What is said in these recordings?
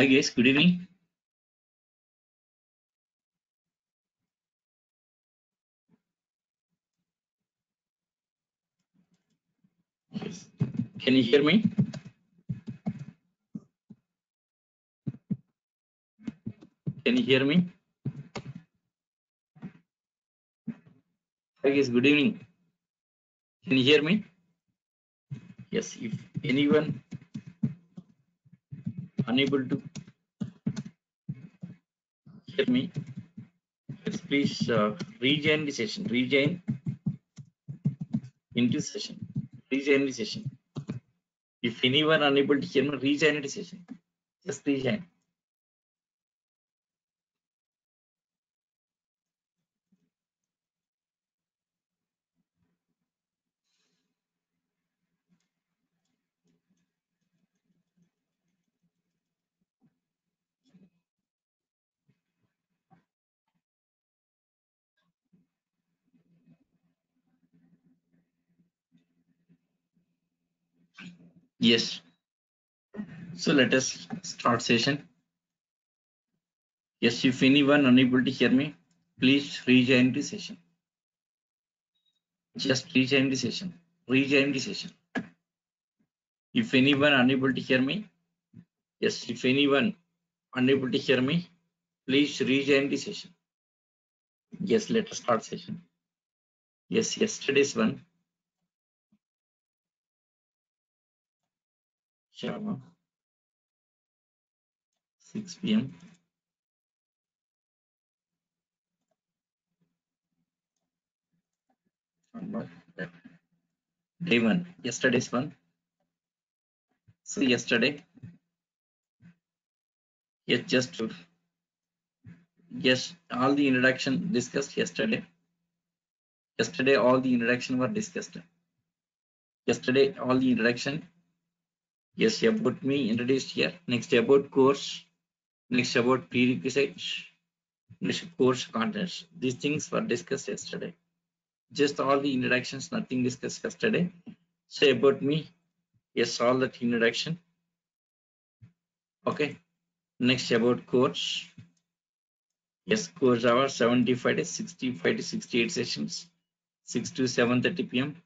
Hi guys, good evening. Can you hear me? Can you hear me? Hi guys, good evening. Can you hear me? Yes, if anyone unable to hear me, please rejoin the session. Rejoin the session. If anyone unable to hear me, rejoin the session. Just rejoin. Yes, so let us start session. Yes, if anyone unable to hear me, please rejoin the session. Just rejoin the session. If anyone unable to hear me, yes, if anyone unable to hear me, please rejoin the session. Yes, let us start session. Yes, yesterday's one. Java 6 PM. Day one. Yesterday's one. So yesterday, all the introduction discussed yesterday. Yes, about me introduced here. Next about course. Next about prerequisites. Next course contents. These things were discussed yesterday. Just all the introductions, nothing discussed yesterday. So about me. Yes, all that introduction. Okay. Next about course. Yes, CORE JAVA 75 days, 65 to 68 sessions, 6 to 7:30 PM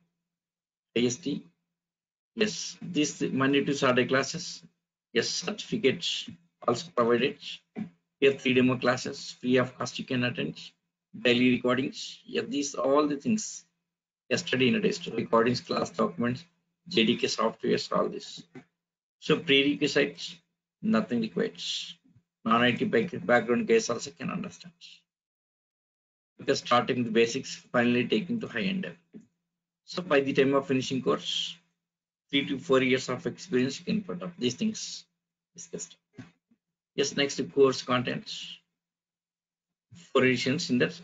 IST. Yes, this Monday to Saturday classes. Yes, certificates also provided. Here 3 demo classes, free of cost you can attend. Daily recordings. Yeah, these all the things. Yesterday introduced recordings, class documents, JDK softwares, all this. So prerequisites, nothing required. Non-IT background guys also can understand. Because starting with basics, finally taking to high end. So by the time of finishing course, 3 to 4 years of experience you can put up. These things discussed. Yes, next to course contents. 4 editions in that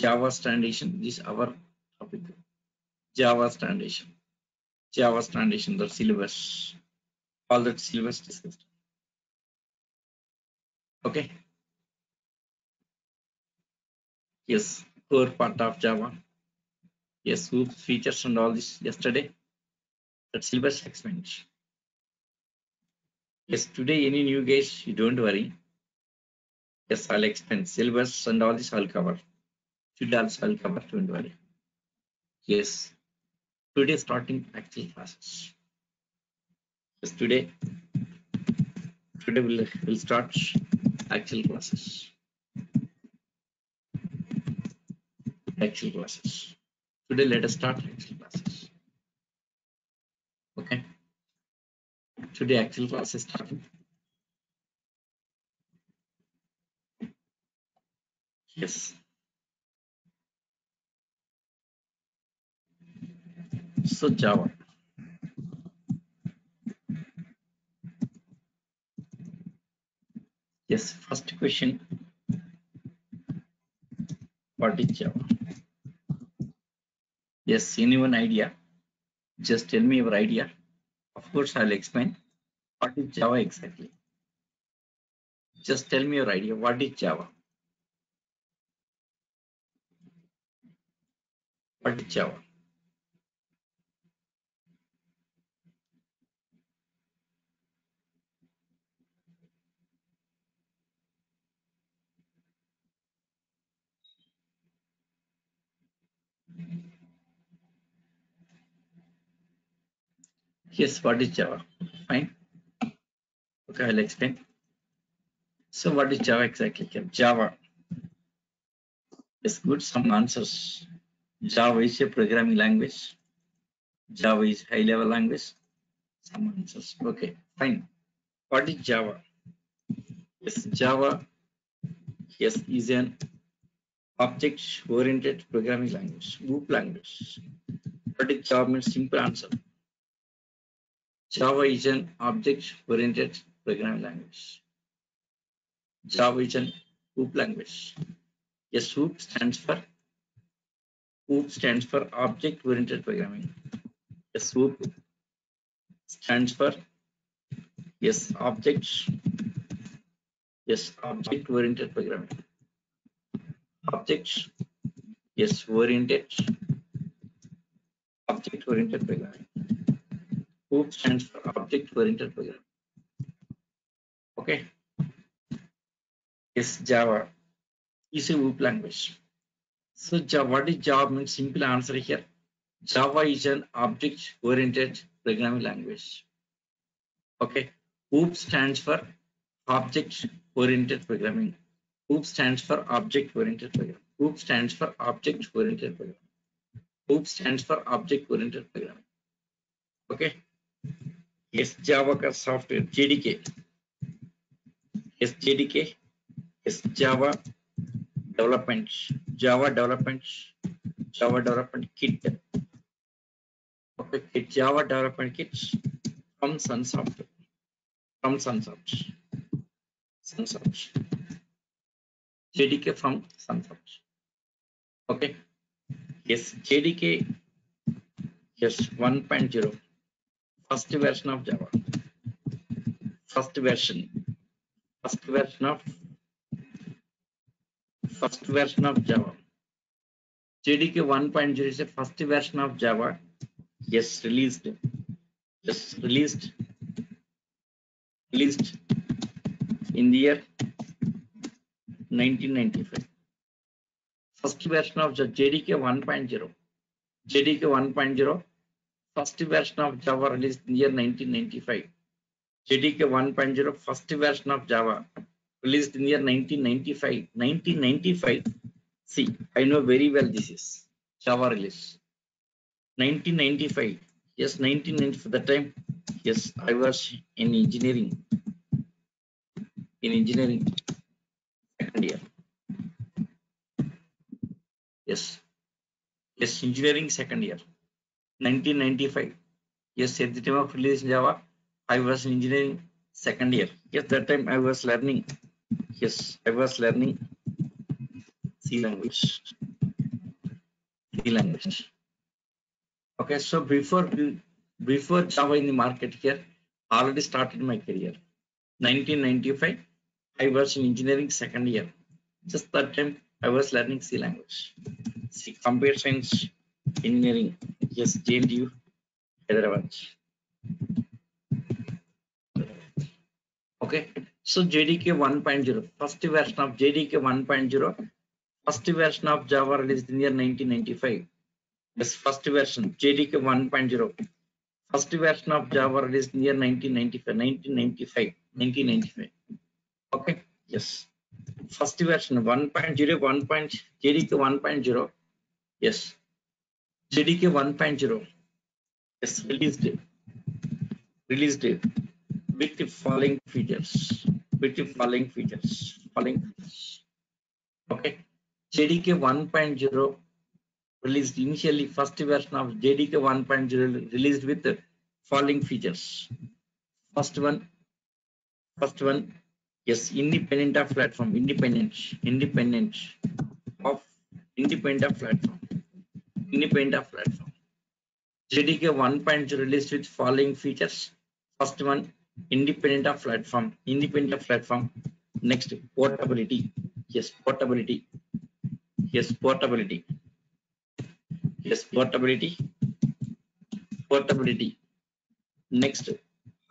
Java Standard Edition. This is our topic. Java Standard Edition. The syllabus. All that syllabus discussed. Okay. Yes, core part of Java. Yes, groups, features, and all this yesterday. That syllabus explained. Yes, today any new guys, you don't worry. Yes, I'll explain syllabus and all this I'll cover. Don't worry. Yes, today starting actual classes. Yes, today we'll start actual classes. Today let us start actual classes. Okay, today actual class is starting. Yes. So Java. Yes, first question. What is Java? Yes, anyone idea? Just tell me your idea. Of course, I'll explain what is Java exactly. Just tell me your idea. What is Java? Yes, what is Java? Fine. Okay, I'll explain. So what is Java exactly? Java. Yes, good, some answers. Java is a programming language. Java is high level language. Some answers. Okay, fine. What is Java? Yes, Java, yes, is an object oriented programming language, group language. What is Java means? Simple answer. Java is an object oriented programming language. Java is an group language. Yes, OOP stands for object oriented programming. Yes, OOP stands for object oriented programming. Object oriented programming. OOP stands for object oriented programming. Okay. Yes, Java is a OOP language. So Java, what is Java means? Simple answer here. Java is an object oriented programming language. Okay. OOP stands for object oriented programming. OOP stands for object oriented programming. OOP stands for object oriented programming. OOP stands for object oriented programming. Okay. Yes, Java का software JDK. Yes, JDK. Yes, Java development kit. Okay, Java development kits from Sunsoft. JDK from Sunsoft. Okay. Yes, JDK. Yes, 1.0. First version of Java. First version of Java. JDK 1.0 is the first version of Java. Yes, released in the year 1995. First version of JDK 1.0. JDK 1.0. First version of Java released in the year 1995. JDK 1.0. First version of Java released in the year 1995. 1995. See, I know very well this is Java release. 1995. Yes, 1995. That time, yes, I was in engineering. Second year. Yes, engineering second year. 1995. Yes, at the time of release Java, I was in engineering second year. Yes, that time I was learning. Yes, I was learning C language. Okay, so before Java in the market here, already started my career. 1995, I was in engineering second year. Just that time, I was learning C language. C, computer science, engineering. Yes, JNTU, Hyderabad. Okay, so JDK 1.0, first version of JDK 1.0, first version of Java released in the year 1995. Yes, first version, JDK 1.0. First version of Java released in the year 1995. Okay, yes. First version 1.0, JDK 1.0. Yes. JDK 1.0. Yes, released with the following features. Okay. JDK 1.0 released initially, first version of JDK 1.0 released with the following features. First one, yes, independent of platform, independent of platform. JDK 1.0 released with following features. First one, independent of platform. Next, portability. Yes, portability. Next,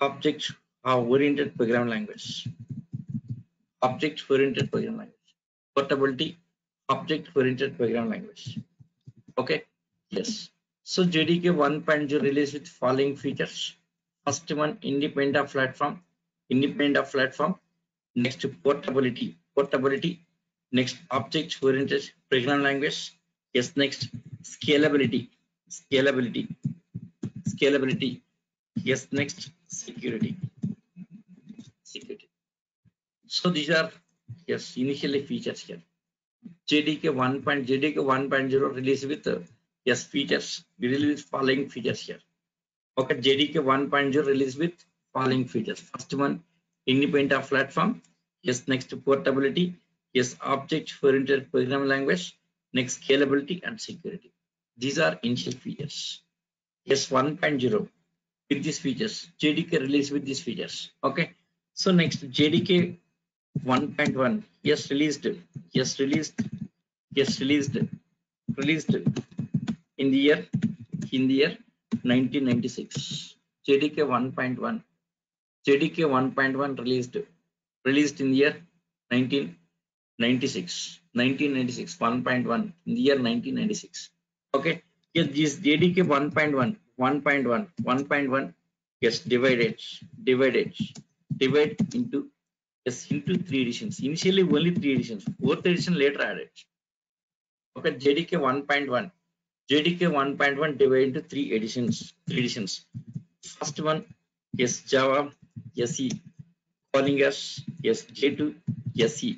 object oriented program language. Portability, object oriented program language. Okay, yes. So JDK 1.0 released with following features. First one, independent of platform, next portability, next object oriented programming language, yes, next scalability, yes, next security. So these are, yes, initially features here. JDK 1.0 release with yes features. We release following features here. Okay, JDK 1.0 release with following features. First one, independent of platform. Yes, next portability. Yes, object-oriented programming language. Next, scalability and security. These are initial features. Yes, 1.0 with these features. JDK release with these features. Okay. So next, JDK 1.1. Yes, released. Yes, released. Yes, released. Released in the year 1996. JDK 1.1 released in the year 1996. 1.1 in the year 1996. Okay. Yes, this JDK 1.1. Yes, divide into, yes, into 3 editions. Initially only 3 editions. 4th edition later added. Okay, JDK 1.1. JDK 1.1 divided into 3 editions. First one, yes, Java, yes, E. Calling us, yes, J2, yes, E.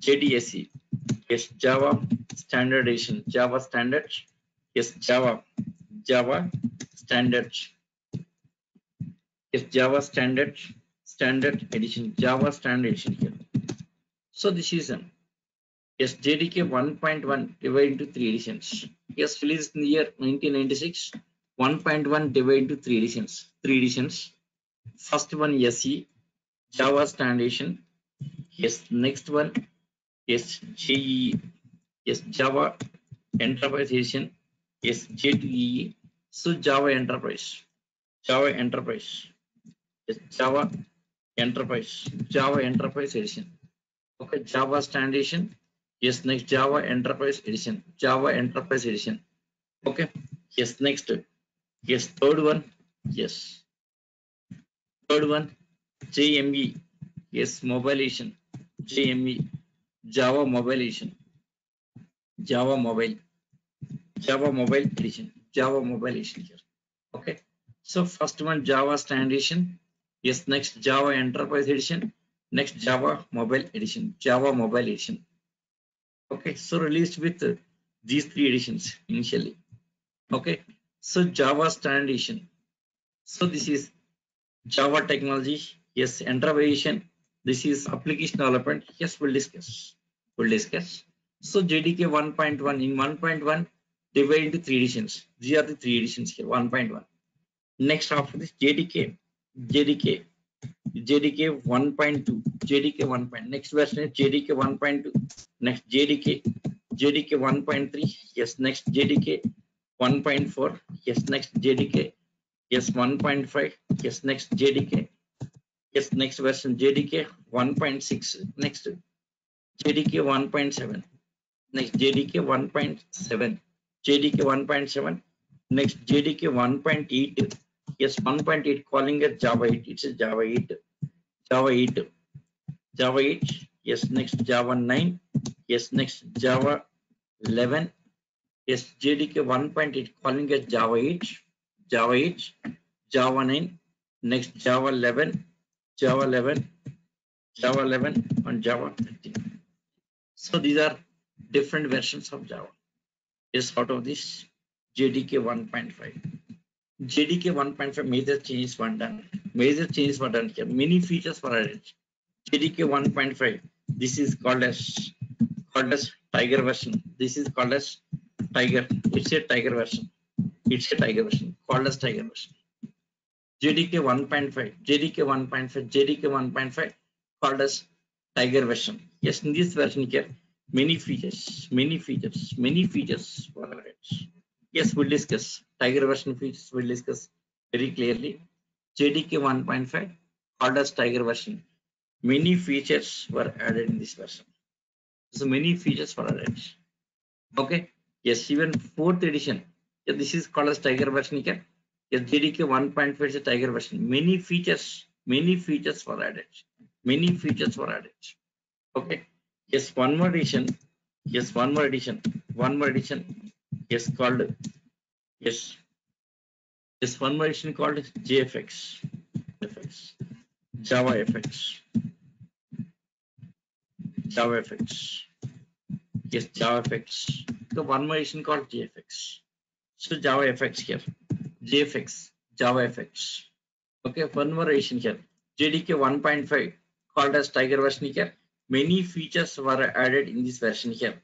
JDSE, yes, Java Standard Edition. Java Standard Edition here. So this is an yes, JDK 1.1 divided into 3 editions. Yes, released in the year 1996. 1.1 divided into 3 editions. First one, SE, Java Standard Edition. Yes, next one, yes, JEE, yes, Java Enterprise Edition. Yes, J2EE. So Java Enterprise. Yes, Java Enterprise Edition. Okay, Java Standard Edition. Yes, next Java Enterprise Edition. Okay, yes, next, yes, third one, JME, yes, Mobile Edition. JME, Java Mobile Edition here. Okay, so first one, Java Standard Edition. Yes, next Java Enterprise Edition. Next Java Mobile Edition. Okay, so released with these 3 editions initially. Okay, so Java Standard Edition. So this is Java Technology. Yes, Enterprise Edition. This is Application Development. Yes, we'll discuss. So JDK 1.1 in 1.1 divided into 3 editions. These are the 3 editions here. 1.1. Next after this, JDK 1.2. Next version is JDK 1.2. Next JDK 1.3. Yes, next JDK 1.4. Yes, next JDK. Yes, 1.5. Yes, next JDK. Yes, next version JDK 1.6. Next JDK 1.7. Next JDK 1.7. Next JDK 1.8. Yes, 1.8 calling it Java 8. It's a Java 8. Yes, next Java 9. Yes, next Java 11. Yes, JDK 1.8 calling it Java 8. Java 9. Next Java 11 and Java 13. So these are different versions of Java. Yes, out of this JDK 1.5. JDK 1.5 major changes were done here. Many features were added. JDK 1.5. This is called as Tiger version. It's a Tiger version. JDK 1.5 called as Tiger version. Yes, in this version here, many features were added. Yes, we'll discuss Tiger version features. We'll discuss very clearly. JDK 1.5 called as Tiger version. Many features were added in this version. So many features were added. Okay. Yes, even 4th edition. Yeah, this is called as Tiger version. JDK 1.5 is a tiger version. Many features were added. Okay. Yes, one more edition. Yes, called. Yes, one more edition called JFX. JavaFX. Yes, JavaFX. So one more edition called JFX. So JavaFX here. JavaFX. Okay, one more edition here. JDK 1.5 called as Tiger version here. Many features were added in this version here.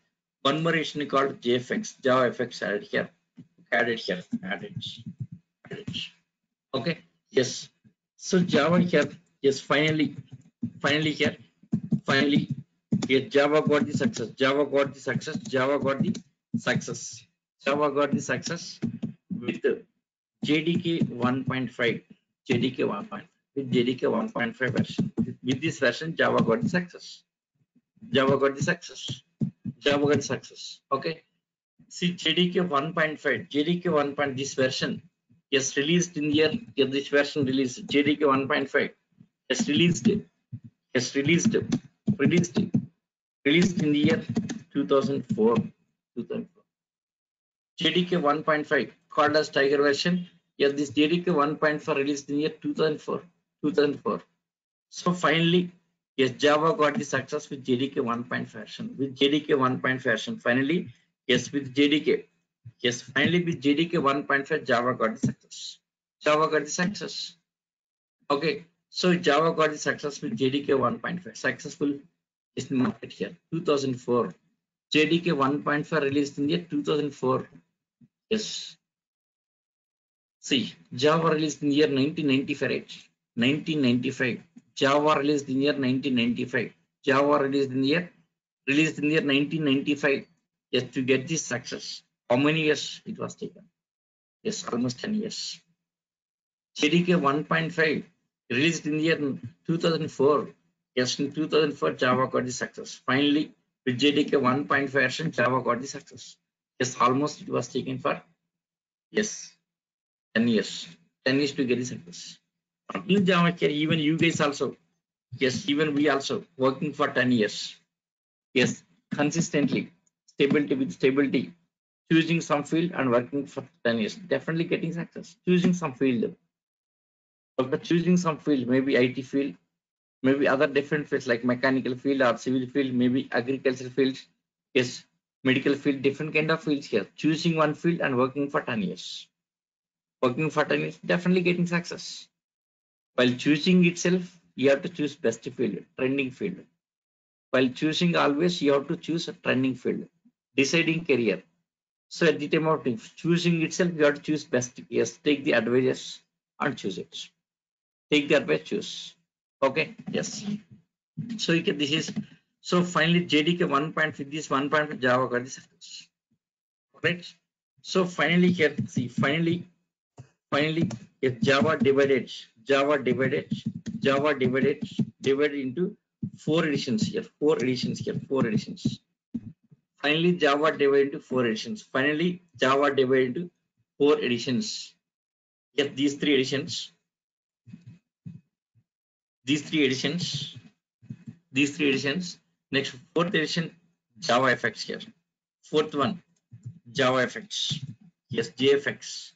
One more edition called JFX. JavaFX added here. Okay. Yes. So Java here. Yes. Finally here. Yes, Java got the success. Java got the success with JDK 1.5. JDK 1.5 version. With this version, Java got the success. Okay. See, JDK 1.5. This version is released in year. This version released JDK 1.5. Yes, released. Released in the year 2004. JDK 1.5 called as Tiger version. Yes, this JDK 1.4 released in year 2004. So finally, yes, Java got the success with JDK 1.5 version. Finally, yes, with JDK. Yes, finally with JDK 1.5, Java got the success. Okay. So Java got the success with JDK 1.5. Successful is the market here. 2004. JDK 1.5 released in the year 2004. Yes. See, Java released in the year 1995. Released in the year 1995. Yes, to get this success. How many years it was taken? Yes, almost 10 years. JDK 1.5. Released in the year 2004. Yes, in 2004, Java got the success. Finally, with JDK 1.5 version, Java got the success. Yes, almost it was taken for, yes, 10 years. 10 years to get the success. In Java here, even you guys also, yes, even we also working for 10 years. Yes, consistently, stability, choosing some field and working for 10 years. Definitely getting success, choosing some field. After choosing some field, maybe IT field, maybe other different fields like mechanical field or civil field, maybe agricultural field, yes, medical field, different kind of fields here. Choosing one field and working for 10 years. Definitely getting success. While choosing itself, you have to choose best field, trending field. While choosing always, you have to choose a trending field, deciding career. So at the time of choosing itself, you have to choose best. Yes, take the advice and choose it. Take the advice, choose. Okay, yes. So you can, this is, so finally JDK 1.5, this 1.5 Java got the success. Right? So finally here, see, finally if Java divided into four editions. Finally, Java divided into four editions. Yes, these three editions. Next, fourth edition, JavaFX here. Fourth one, JavaFX. Yes, JFX.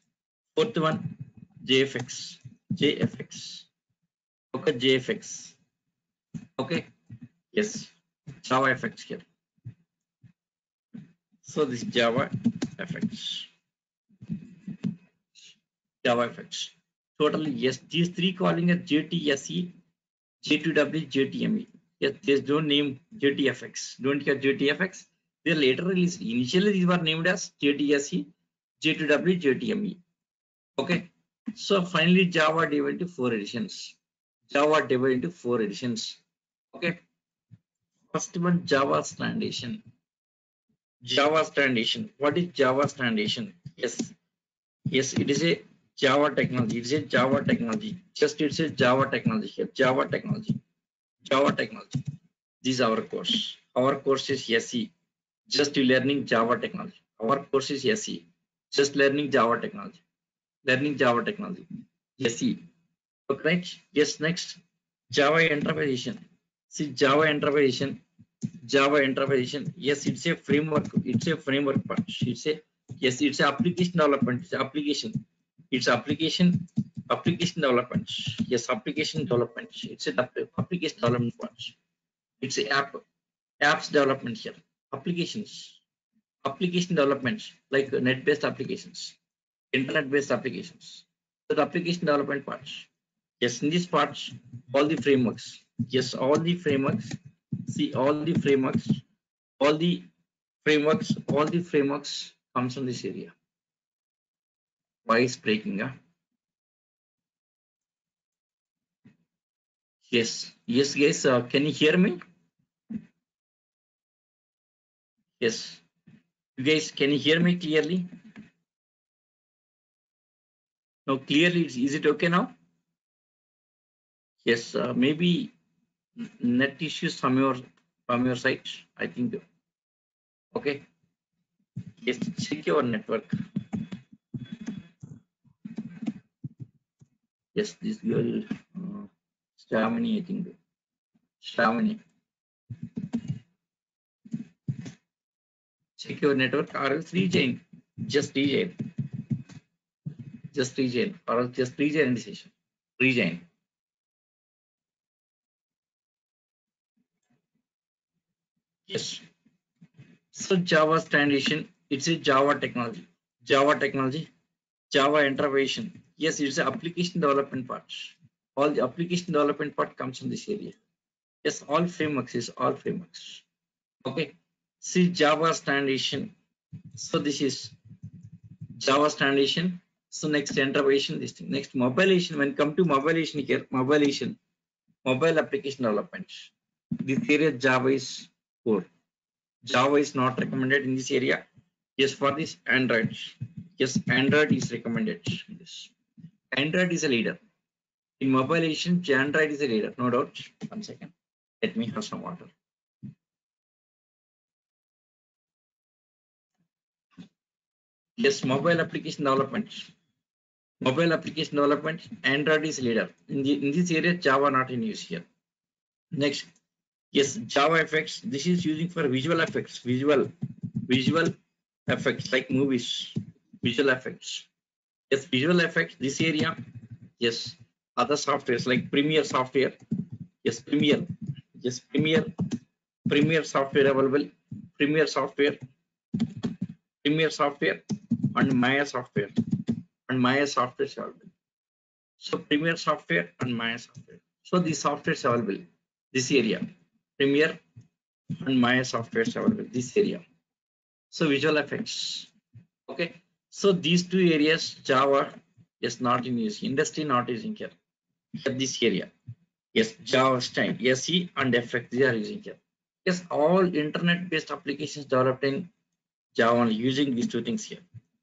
Fourth one, JFX. Okay, JFX. Okay. Yes, JavaFX here. So this JavaFX. JavaFX. Totally, yes, these three calling as JTSE, J2W, JTME. Yes, they don't name JTFX. Don't hear JTFX. They later released. Initially, these were named as JTSE, J2W, JTME. Okay. So finally, Java divided into four editions. Okay. First one, Java Strand Edition. What is Java Strand Edition? Yes, it is a Java technology. Java technology. This is our course. Our course is SE. Just learning Java technology. learning Java technology. SE. Right? Yes, next. Java interpretation. See, Java interpretation. Yes, it's a framework. Yes, it's a application development. Application development. Yes, application development. It's an application development branch. It's a apps development here. Application development, like net-based applications, internet-based applications. So the application development parts. Yes, in this parts, all the frameworks. Yes, all the frameworks. See, all the frameworks comes from this area. Voice breaking, huh? Yes, guys, can you hear me? Yes, you guys, can you hear me clearly? No, clearly, is it okay now? Yes, maybe net issues from your side, I think. Okay. Yes, check your network. Yes, this girl, Shamini, I think. Shamini. Check your network or else rejoin. Just rejoin or else just rejoin the session. Rejoin. Yes. So Java's transition, it's a Java technology. Java interpretation. Yes, it's an application development part. All the application development part comes from this area. Yes, all frameworks. Okay. See Java's transition. So this is Java's transition. So next interpretation, this thing. Next mobilization. When come to mobilization here, mobile application development. This area Java is core. Java is not recommended in this area. Yes, for this Android. Yes, Android is recommended. Yes, Android is a leader. In mobilization, Android is a leader, no doubt. One second. Let me have some water. Yes, mobile application development, Android is leader. In this area, Java not in use here. Next, yes, Java effects. This is using for visual effects, visual effects like movies, visual effects. Yes, visual effects, this area. Yes, other softwares like Premiere software. Yes, Premiere software and Maya software is available. So Premiere software and Maya software. So these software is available. This area, Premiere and Maya software is available. This area. So visual effects. Okay. So these two areas, Java is not in use. Industry not using here. But this area. Yes, Java style, SE and effects they are using here. Yes, all internet-based applications developed in Java only, using these two things here.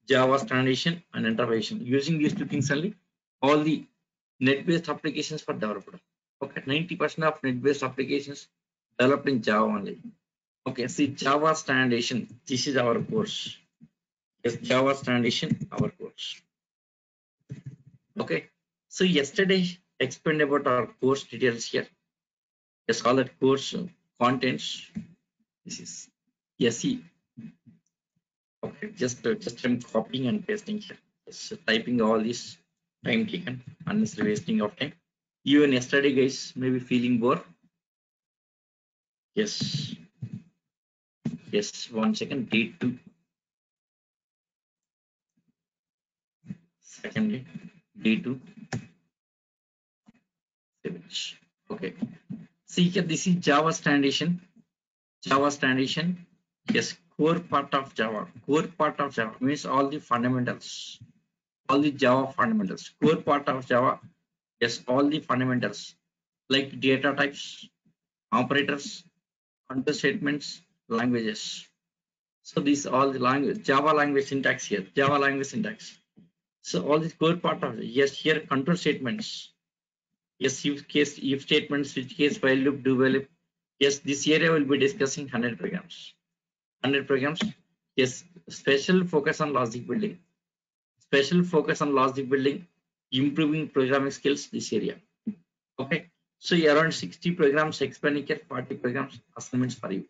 Java's transition and interpretation. Using these two things only, all the net-based applications for developer. Okay, 90% of net-based applications developed in Java only. Okay, see Java's transition. This is our course. Yes, Java's transition, our course. Okay, so yesterday I explained about our course details here. Yes, all that course contents. This is SE. Okay, just I'm copying and pasting here. Yes, typing all this time taken, unnecessary wasting of time. Even yesterday, guys, maybe feeling bored. Yes. One second, date two. Second day two. Okay. See here, this is Java's transition. Yes. Core part of Java means all the fundamentals, all the Java fundamentals. Core part of Java, yes, all the fundamentals like data types, operators, control statements, languages. So these all the language, Java language syntax here, Java language syntax. So all this core part of, yes, here control statements. Yes, if statements, switch case, while loop, do while loop. Yes, this area will be discussing 100 programs. Yes, special focus on logic building. special focus on logic building, improving programming skills this area. Okay, so around 60 programs, expenditure 40 programs, assignments for you.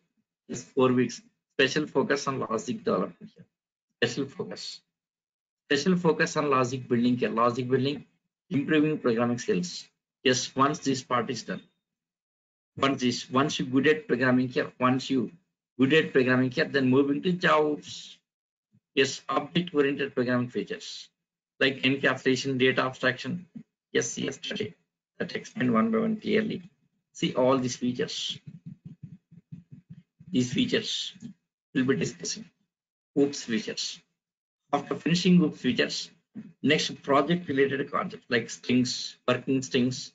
It's 4 weeks. Special focus on logic development here. Special focus on logic building here. Logic building, improving programming skills. Yes, once this part is done, once you good at programming here, then moving to jobs. Yes, object-oriented programming features like encapsulation, data abstraction. Yes, yesterday that explained one by one clearly. See all these features. These features we'll be discussing. OOPs features. After finishing OOPs features, next project-related concepts like strings, working strings.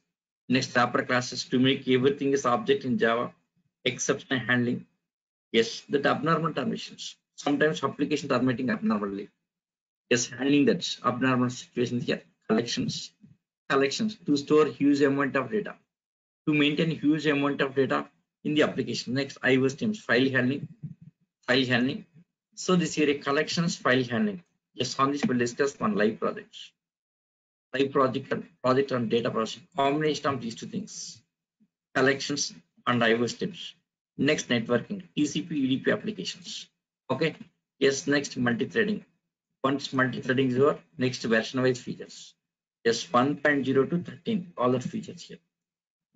Next, wrapper classes to make everything is object in Java, exception handling. Yes, that abnormal terminations. Sometimes application terminating abnormally. Yes, handling that abnormal situations here. Collections, to store huge amount of data, to maintain huge amount of data in the application. Next, I/O streams, file handling. So this area collections, file handling. Yes, on this we'll discuss one live project. Live project and project on data processing. Combination of these two things, collections and I/O streams. Next, networking, TCP/UDP applications. Okay, yes, next multi-threading. Once multi-threading is over, next version-wise features. Yes, 1.0 to 13, all the features here.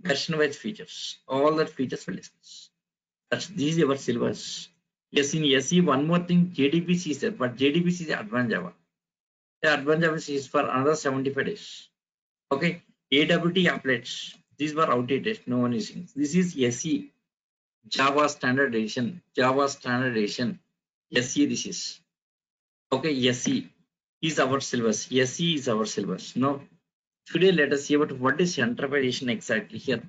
Version-wise features, all the features will discuss. That's these are our syllabus. Yes, in SE, one more thing, JDBC is there, but JDBC is advanced Java. The advanced Java is for another 75 days. Okay, AWT applets, these were outdated, no one is using. This is SE, Java Standard Edition, SE this is. Okay, SE is our syllabus. SE is our syllabus. Now, today let us see about what is centralization exactly here.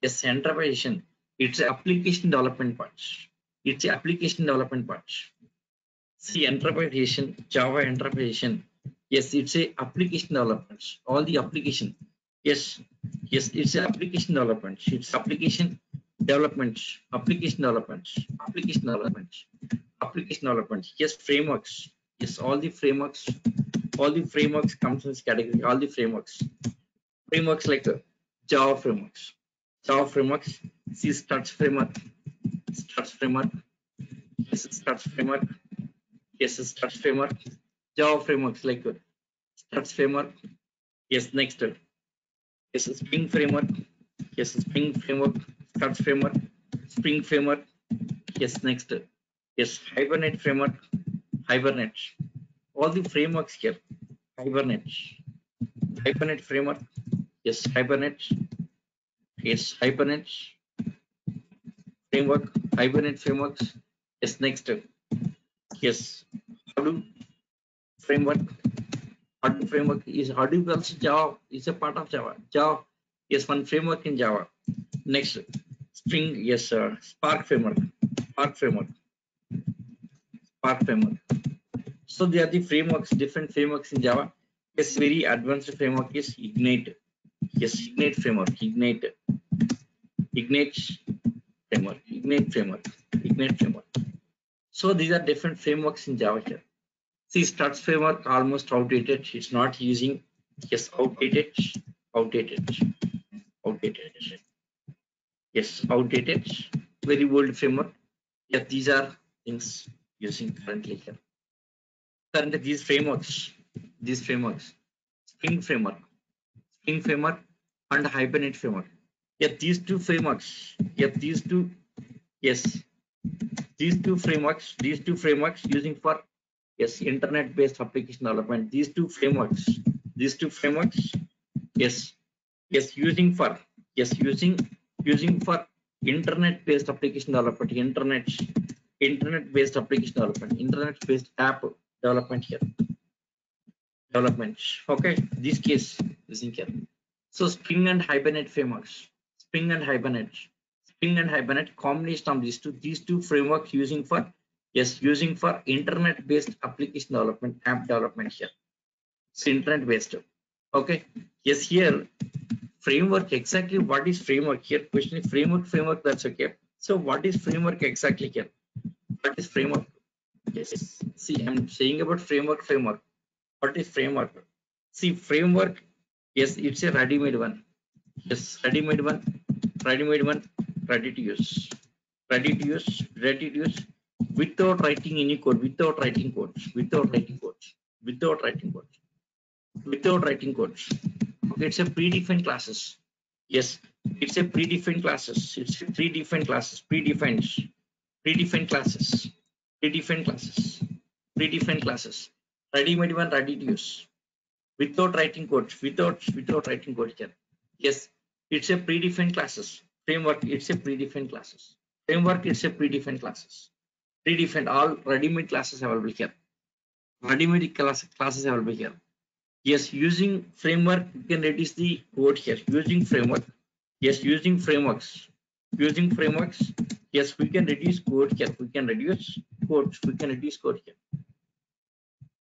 Yes, centralization. It's application development part. See, centralization, Java centralization. Yes, it's a application development. All the application. Yes, it's a application development. It's application development. Yes, frameworks. Yes, all the frameworks comes in this category. Frameworks like Java frameworks, see Struts framework, Java frameworks like Struts framework. Yes, next Spring framework. Struts framework, Spring framework. Yes, next Hibernate framework. All the frameworks here. Hibernate framework. Yes, Hibernate framework. Yes, next Hadoop framework. Is Hadoop also Java? Is a part of Java. Yes, one framework in Java. Next Spring. Yes, Spark framework. So there are the frameworks, different frameworks in Java. Yes, very advanced framework is Ignite. Ignite framework. So these are different frameworks in Java here. See, Struts framework almost outdated. It's not using. Yes, outdated. Yes, outdated. Very old framework. Yes, these are things using currently here. Currently these frameworks, Spring framework, and Hibernate framework. Yet these two frameworks, these two frameworks using for internet-based application development. Using for internet-based application development. Internet-based application development, internet-based app development here. Okay, this case using here. So Spring and Hibernate frameworks, combination of these two. These two frameworks using for internet-based application development, app development here. So internet-based. Okay. Yes, here framework exactly. What is framework here? Question is framework. That's okay. So what is framework exactly here? What is framework? Yes, see, I'm saying about framework. What is framework? See, framework, yes, it's a ready-made one. Yes, ready-made one, ready to use, without writing any code, without writing codes. It's a predefined classes. Yes, it's a predefined classes. It's predefined classes, predefined classes. Ready-made one, ready to use, without writing codes, without writing code. Yes, it's a predefined classes. Framework, it's a predefined classes. Predefined, all ready-made classes available here. Yes, using framework you can reduce the code here. Using frameworks. Yes, we can reduce code here.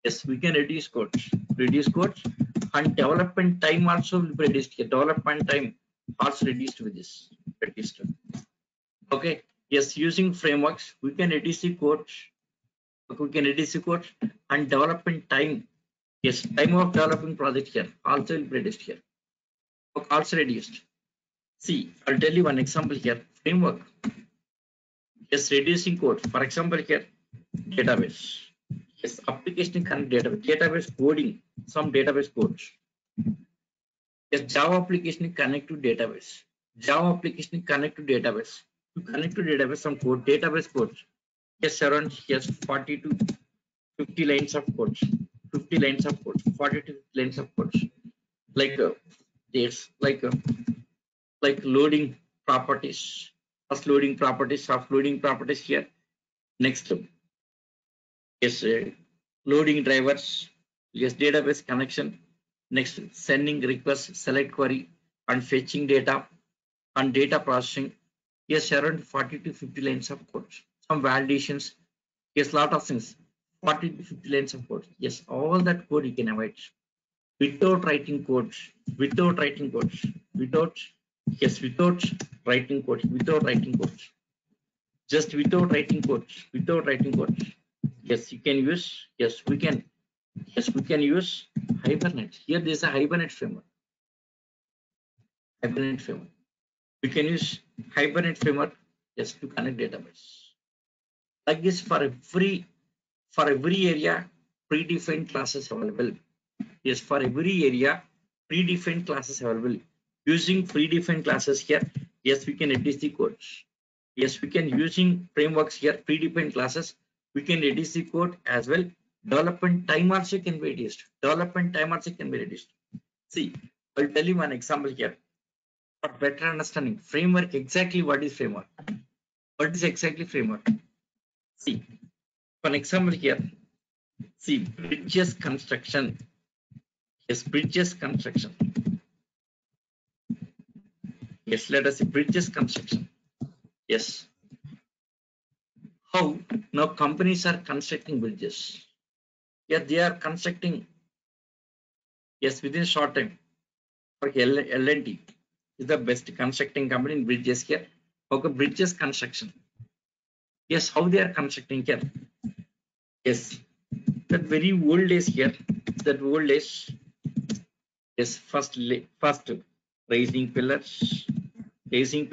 Yes, we can reduce code. And development time also will be reduced here. Okay. Yes, using frameworks, we can reduce the code. And development time. Yes, time of developing project here also will be reduced here. See, I'll tell you one example here. Framework. Yes, reducing code. For example, here database. Yes, application connect database. Database coding. Some database codes. Yes, Java application connect to database. To connect to database, some code, database codes. Yes, around, yes, 40 to 50 lines of codes. 40 to 50 lines of codes. Like yes, like loading properties. First loading properties, half loading properties here. Next, yes, loading drivers. Yes, database connection. Next, sending request, select query, and fetching data, and data processing. Yes, around 40 to 50 lines of codes. Some validations. Yes, lot of things. 40 to 50 lines of code. Yes, all that code you can avoid without writing codes. Without writing codes. Yes, you can use. Yes, we can use Hibernate. Here there is a Hibernate framework. We can use Hibernate framework just to connect database. Like this, for every area predefined classes available. Yes, for every area predefined classes available. Using predefined classes here, yes, we can reduce the codes. Yes, we can using frameworks here, predefined classes, we can reduce the code as well. Development time also can be reduced. See, I'll tell you one example here for better understanding framework. Exactly what is framework? See, for example here, see, bridges construction. Yes, let us see bridges construction. Yes, how now companies are constructing bridges. Yeah, they are constructing, yes, within short time. For L&T is the best constructing company in bridges here. Okay, bridges construction. Yes, how they are constructing here? Yes, that very old days here. Yes, first raising pillars. Yes, and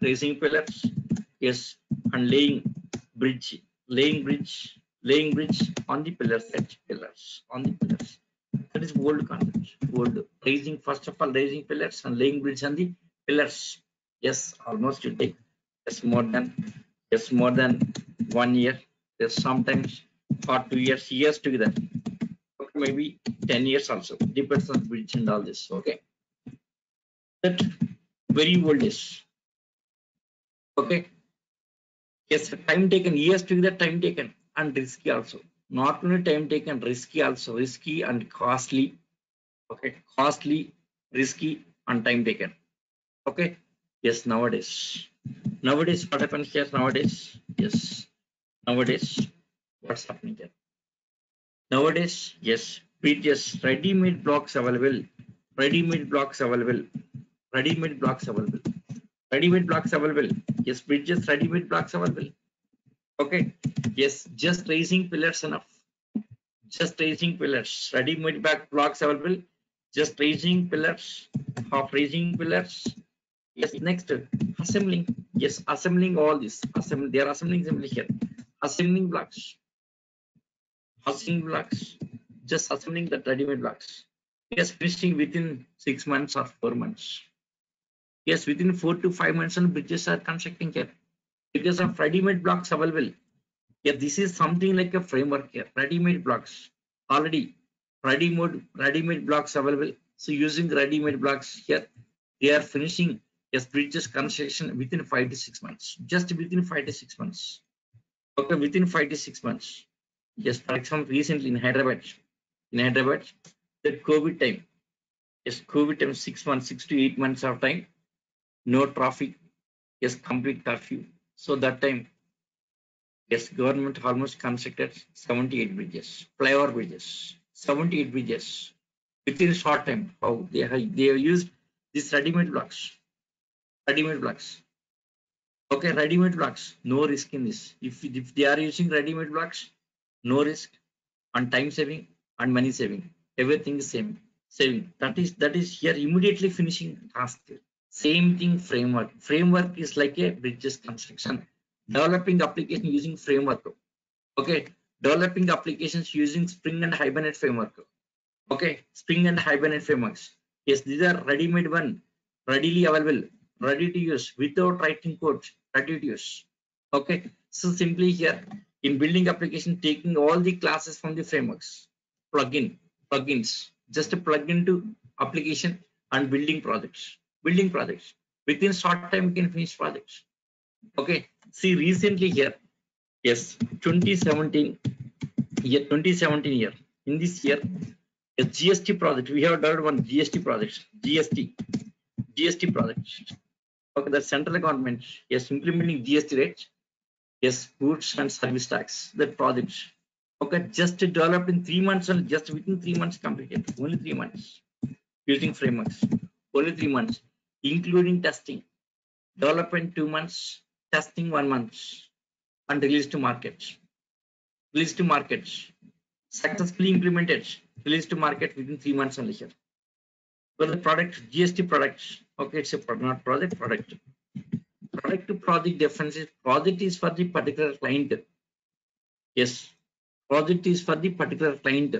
laying bridge on the pillars, That is old concept. Raising pillars and laying bridge on the pillars. Yes, almost you take. Yes, more than 1 year. There's sometimes for 2 years, years together, okay, maybe 10 years also, depends on bridge and all this. Okay, that very old is. Okay, yes, time taken, years together, time taken, and risky also. Not only time taken, risky also, risky and costly. Okay, costly, risky, and time taken. Okay, yes, nowadays what happens here? What's happening here nowadays? Yes, bridges, ready-made blocks available. Yes, bridges, ready-made blocks available. Okay, yes, just raising pillars enough, just raising pillars. Ready mid back blocks available. Just raising pillars, half raising pillars. Yes, next assembling. Yes, assembling all this. Assembling. They are assembling simply here. Assembling blocks. Assembling blocks. Just assembling the ready-made blocks. Yes, finishing within 6 months or 4 months. Yes, within 4 to 5 months, and bridges are constructing here. Bridges of ready-made blocks available. Yeah, this is something like a framework here. Ready-made blocks already. Ready-made blocks available. So using ready-made blocks here, they are finishing. Yes, bridges construction within 5 to 6 months. Just within 5 to 6 months. Okay, within 5 to 6 months. Yes, for example, recently in Hyderabad, the COVID time. Yes, COVID time 6 months, 6 to 8 months of time. No traffic. Yes, complete curfew. So that time, yes, government almost constructed 78 bridges, flyover bridges, 78 bridges within short time. How they have used these ready-made blocks. Okay, ready-made blocks, no risk in this. If they are using ready-made blocks, no risk, and time saving and money saving. Everything is saving. That is here immediately finishing task. Same thing framework. Framework is like a bridges construction. Developing application using framework. Okay, developing applications using Spring and Hibernate framework. Okay, Spring and Hibernate frameworks. Yes, these are ready-made one, readily available. Ready to use without writing code, ready to use. Okay, so simply here in building application, taking all the classes from the frameworks, plugins, just a plugin to application and building projects. Within short time, we can finish projects. Okay, see recently here, yes, 2017 year. In this year, a GST project, we have done one GST project, GST project. Okay, the central government, yes, implementing GST rates, yes, goods and service tax, that project. Okay, just developed in 3 months and just within 3 months completed. Only 3 months using frameworks. Only 3 months, including testing. Development 2 months, testing 1 month, and release to market. Successfully implemented. Release to market within 3 months only here. For the product, GST products. Okay, it's a not project, product. Product to project difference is project is for the particular client. Yes, project is for the particular client.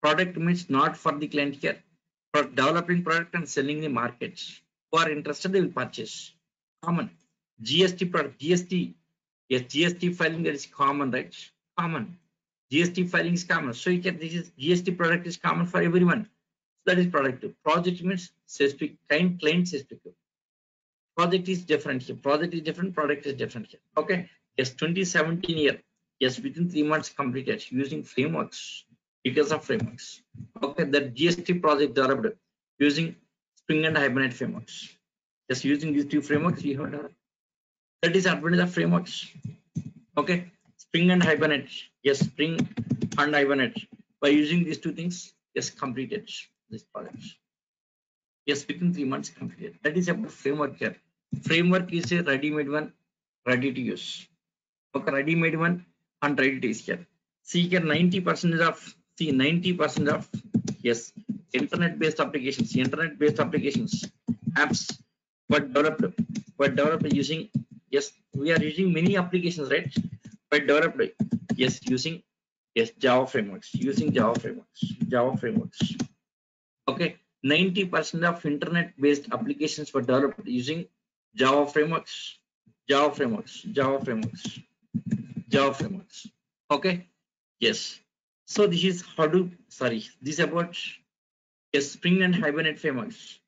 Product means not for the client here. For developing product and selling the markets. Who are interested, they will purchase. Common. GST product, GST. Yes, GST filing that is common, right? Common. GST filing is common. So you can, this is GST product is common for everyone. That is product. Project means specific kind, client specific. Project is different here. Product is different here. Okay. Yes, 2017 year. Yes, within 3 months completed using frameworks. Details of frameworks. Okay, that GST project developed using Spring and Hibernate frameworks. Just using these two frameworks, you have developed. That is advantage of frameworks. Okay, Spring and Hibernate. Yes, Spring and Hibernate. By using these two things, yes, completed. This project, yes, within 3 months completed. That is about framework here. Framework is a ready-made one, ready to use. Okay, ready-made one and ready to use here. See here, 90% of 90% of yes, internet-based applications, apps, but developed using yes, we are using many applications, right? But developed yes, using yes, Java frameworks. Okay, 90% of internet-based applications were developed using Java frameworks. Okay, yes. So this is how to. Sorry, this is about yes, Spring and Hibernate frameworks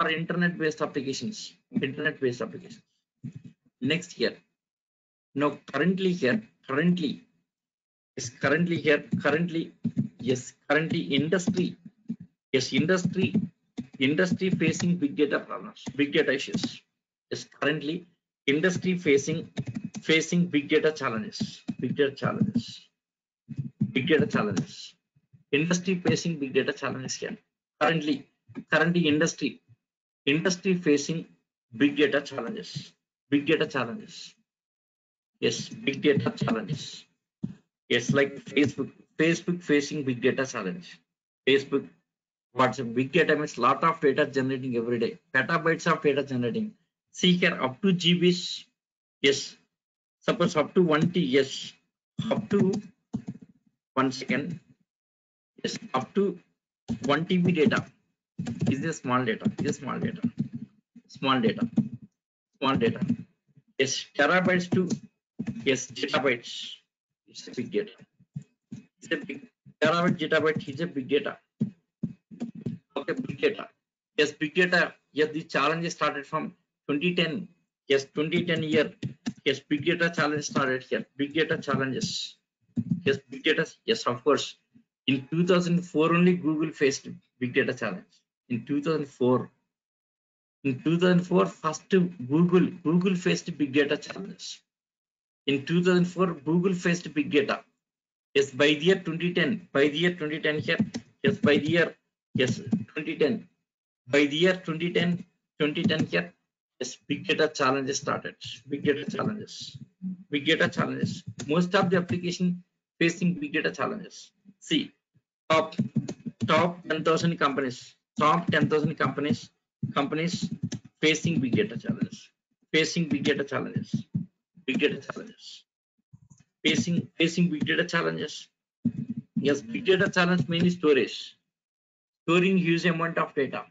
for internet-based applications. Next here. Now currently industry. Yes, industry facing big data problems, big data issues. Yes, currently industry facing big data challenges. Industry facing big data challenges here. Currently industry facing big data challenges. Yes, like Facebook. Facebook facing big data challenge. Facebook, WhatsApp, big data means lot of data generating every day. Petabytes of data generating. See here, up to GBs, yes. Suppose up to 1T, yes. Up to 1 second, yes. Up to 1 TB data is a small data. Is small data. Small data. Small data. Yes, terabytes to yes gigabytes. It's a big data. It's a big terabyte gigabyte is a big data. Okay, big data. Yes, big data. Yes, the challenge started from 2010. Yes, 2010 year. Yes, big data challenge started here. Big data challenges. Yes, big data. Yes, of course. In 2004 only Google faced big data challenge. In 2004. In 2004, first Google faced big data challenge. In 2004, Google faced big data. Yes, by the year 2010, by the year 2010 here. Yes, by the year yes 2010, by the year 2010, 2010 here. Yes, big data challenges started. Big data challenges. Big data challenges. Most of the application facing big data challenges. See, top 10,000 companies. Top 10,000 companies facing big data challenges, facing big data challenges, big data challenges, facing big data challenges. Yes, big data challenge mainly storage, storing huge amount of data.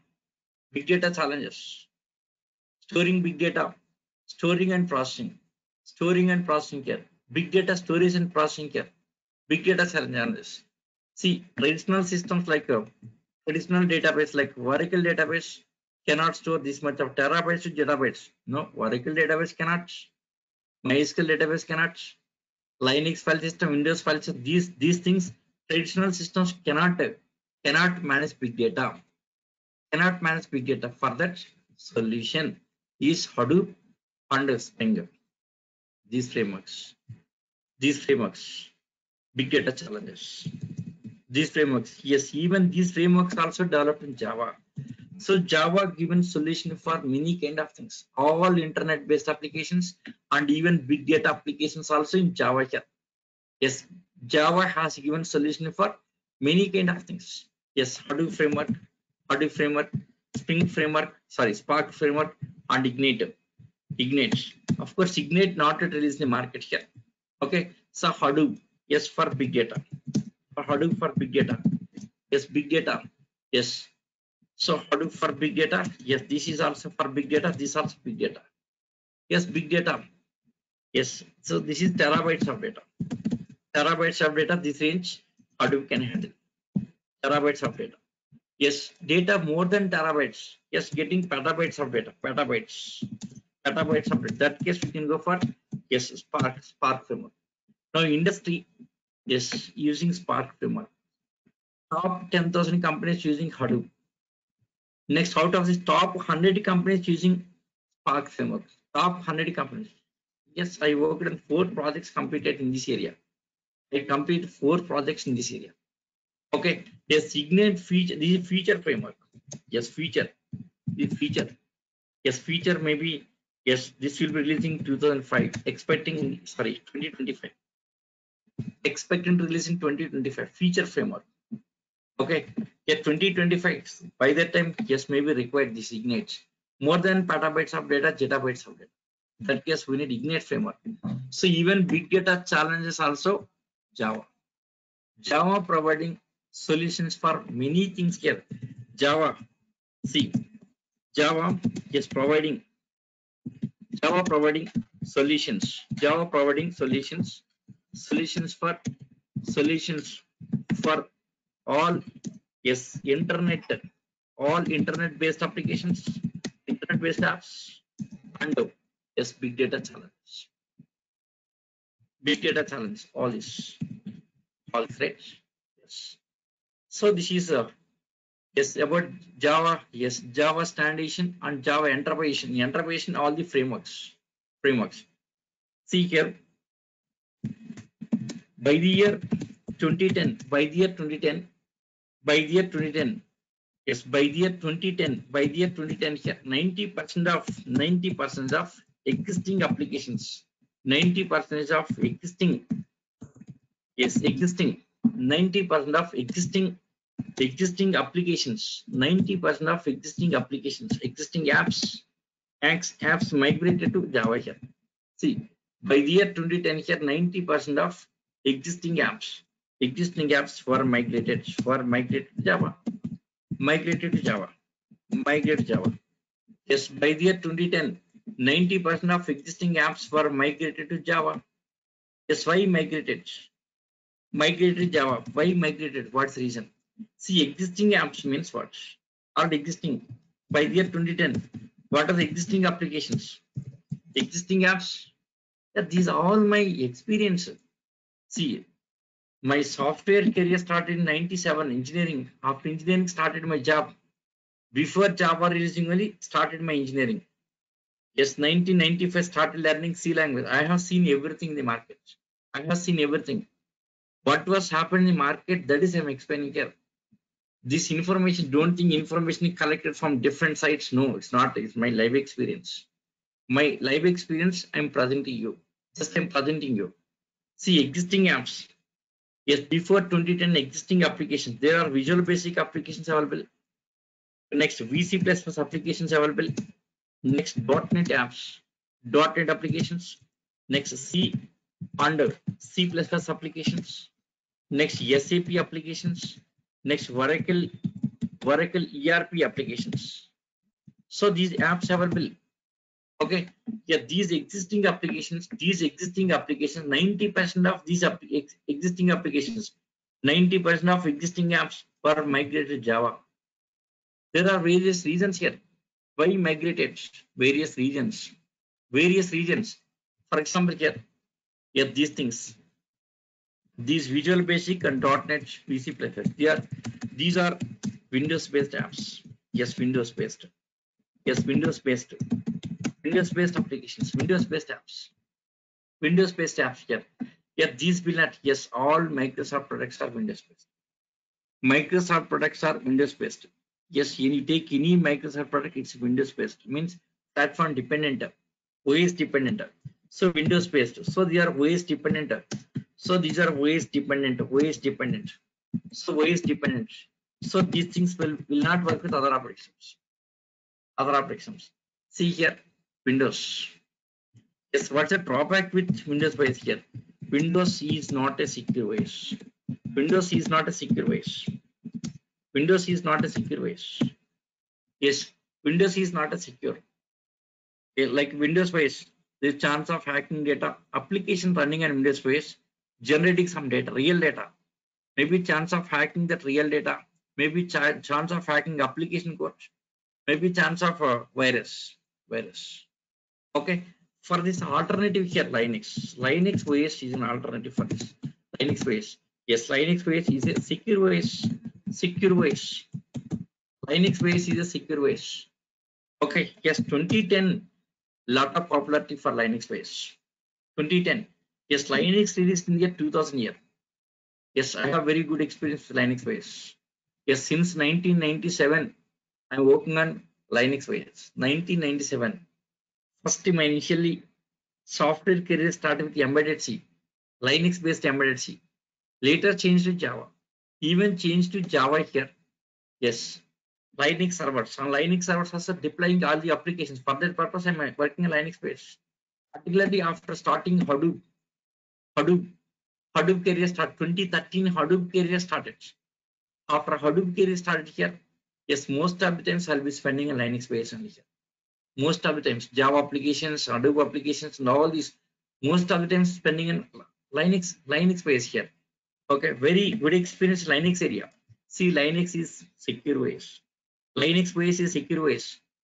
Big data challenges, storing big data, storing and processing here. Big data storage and processing here. Big data challenges. See, traditional systems like traditional database like Oracle database cannot store this much of terabytes to gigabytes. No, Oracle database cannot. MySQL database cannot. Linux file system, Windows file system. These things, traditional systems cannot manage big data. Cannot manage big data. For that, solution is Hadoop and Spring. These frameworks, big data challenges. These frameworks, yes, even these frameworks also developed in Java. So Java given solution for many kind of things, all internet based applications and even big data applications also in Java here. Yes, Java has given solution for many kind of things. Yes, Hadoop framework, Spring framework, Spark framework and Ignite. Of course, Ignite not yet released in the market here. Okay, so Hadoop, yes, for big data. Yes, big data, yes. So Hadoop for big data, yes, this is also for big data, this also big data. Yes, big data, yes. So this is terabytes of data. Terabytes of data, this range Hadoop can handle. Terabytes of data. Yes, data more than terabytes. Yes, getting petabytes of data. Petabytes of data. That case we can go for yes, Spark framework. Now industry, yes, using Spark framework. Top 10,000 companies using Hadoop. Next, out of this top 100 companies using Spark framework. Top 100 companies. Yes, I worked on 4 projects completed in this area. I completed 4 projects in this area. Okay, yes, Ignite feature. This is feature framework. Yes, feature. This feature. Yes, feature maybe. Yes, this will be releasing 2005. Expecting 2025. Expecting to release in 2025. Feature framework. Okay. Yeah, 2025. By that time, yes, maybe required this Ignite. More than petabytes of data, zettabytes of data. That case, we need Ignite framework. So even big data challenges also Java. Java providing solutions for many things here. Java, see, Java is providing. Java providing solutions. Solutions for all. Yes, all internet-based applications, internet-based apps, and yes, big data challenge. Big data challenge, all is right. Yes. So this is yes about Java. Yes, Java standardization and Java interpretation. Interpretation, all the frameworks. See here. By the year 2010, yes, by the year 2010 here, 90% of existing applications, yes, existing 90% of existing applications, 90% of existing applications, existing apps migrated to Java here. See, by the year 2010 here, 90% of existing apps were migrated to Java, migrated to Java. Yes, by the year 2010, 90% of existing apps were migrated to Java. Yes, why migrated Java? Why migrated? What's the reason? See, existing apps means what? Are existing by the year 2010? What are the existing applications? Existing apps. Yeah, these are all my experiences. See, my software career started in '97. Engineering. After engineering, started my job. Before Java releasing, only started my engineering. Yes, 1995 started learning C language. I have seen everything in the market. I have seen everything. What was happening in the market, that is I'm explaining here. This information, don't think information is collected from different sites. No, it's not. It's my live experience. My live experience I'm presenting you. Just I'm presenting you. See, existing apps. Yes, before 2010, existing applications. There are Visual Basic applications available. Next, VC++ applications available. Next, .NET apps, .NET applications. Next, C under C++ applications. Next, SAP applications. Next, Oracle ERP applications. So these apps available. Okay, yeah, these existing applications, 90% of these existing applications, 90% of existing apps were migrated to Java. There are various reasons here. Why migrated? Various regions. For example, here, yeah, these things. These Visual Basic and .NET VC++. These are Windows-based apps. Yes, Windows-based. Yes, Windows-based. Windows-based applications. Windows-based apps. Windows-based apps here. Yeah, these will not. Yes, all Microsoft products are Windows-based. Microsoft products are Windows-based. Yes, you need take any Microsoft product, it's Windows-based. Means platform dependent, OS dependent. So Windows-based. So they are OS dependent. So these are OS dependent. So OS dependent. So these things will not work with other operations. See here, Windows. Yes, what's the drawback with Windows-based here? Windows is not a secure OS. Windows is not a secure OS. Yes, Windows is not a secure. Okay, like Windows-based, the chance of hacking data, application running on Windows-based, generating some data, real data. Maybe chance of hacking that real data. Maybe chance of hacking application code. Maybe chance of virus. Okay. For this alternative here, Linux. Linux OS is an alternative for this. Linux OS. Yes, Linux OS is a secure OS. Linux OS is a secure OS. Okay, yes, 2010, lot of popularity for Linux OS. 2010, yes, Linux released in the year 2000 year. Yes, I have very good experience with Linux OS. Yes, since 1997, I'm working on Linux OS. 1997, first time initially software career started with embedded C, Linux based embedded C. Later changed to Java. Even changed to Java here. Yes, Linux servers. On Linux servers also deploying all the applications. For that purpose, I'm working in Linux space. Particularly after starting Hadoop career start. 2013 Hadoop career started. After Hadoop career started here, yes, most of the times I'll be spending in Linux space only here. Most of the times, Java applications, Hadoop applications, and all these. Most of the times spending in Linux space here. Okay, very good experience Linux area. See, Linux is secure OS. Yes,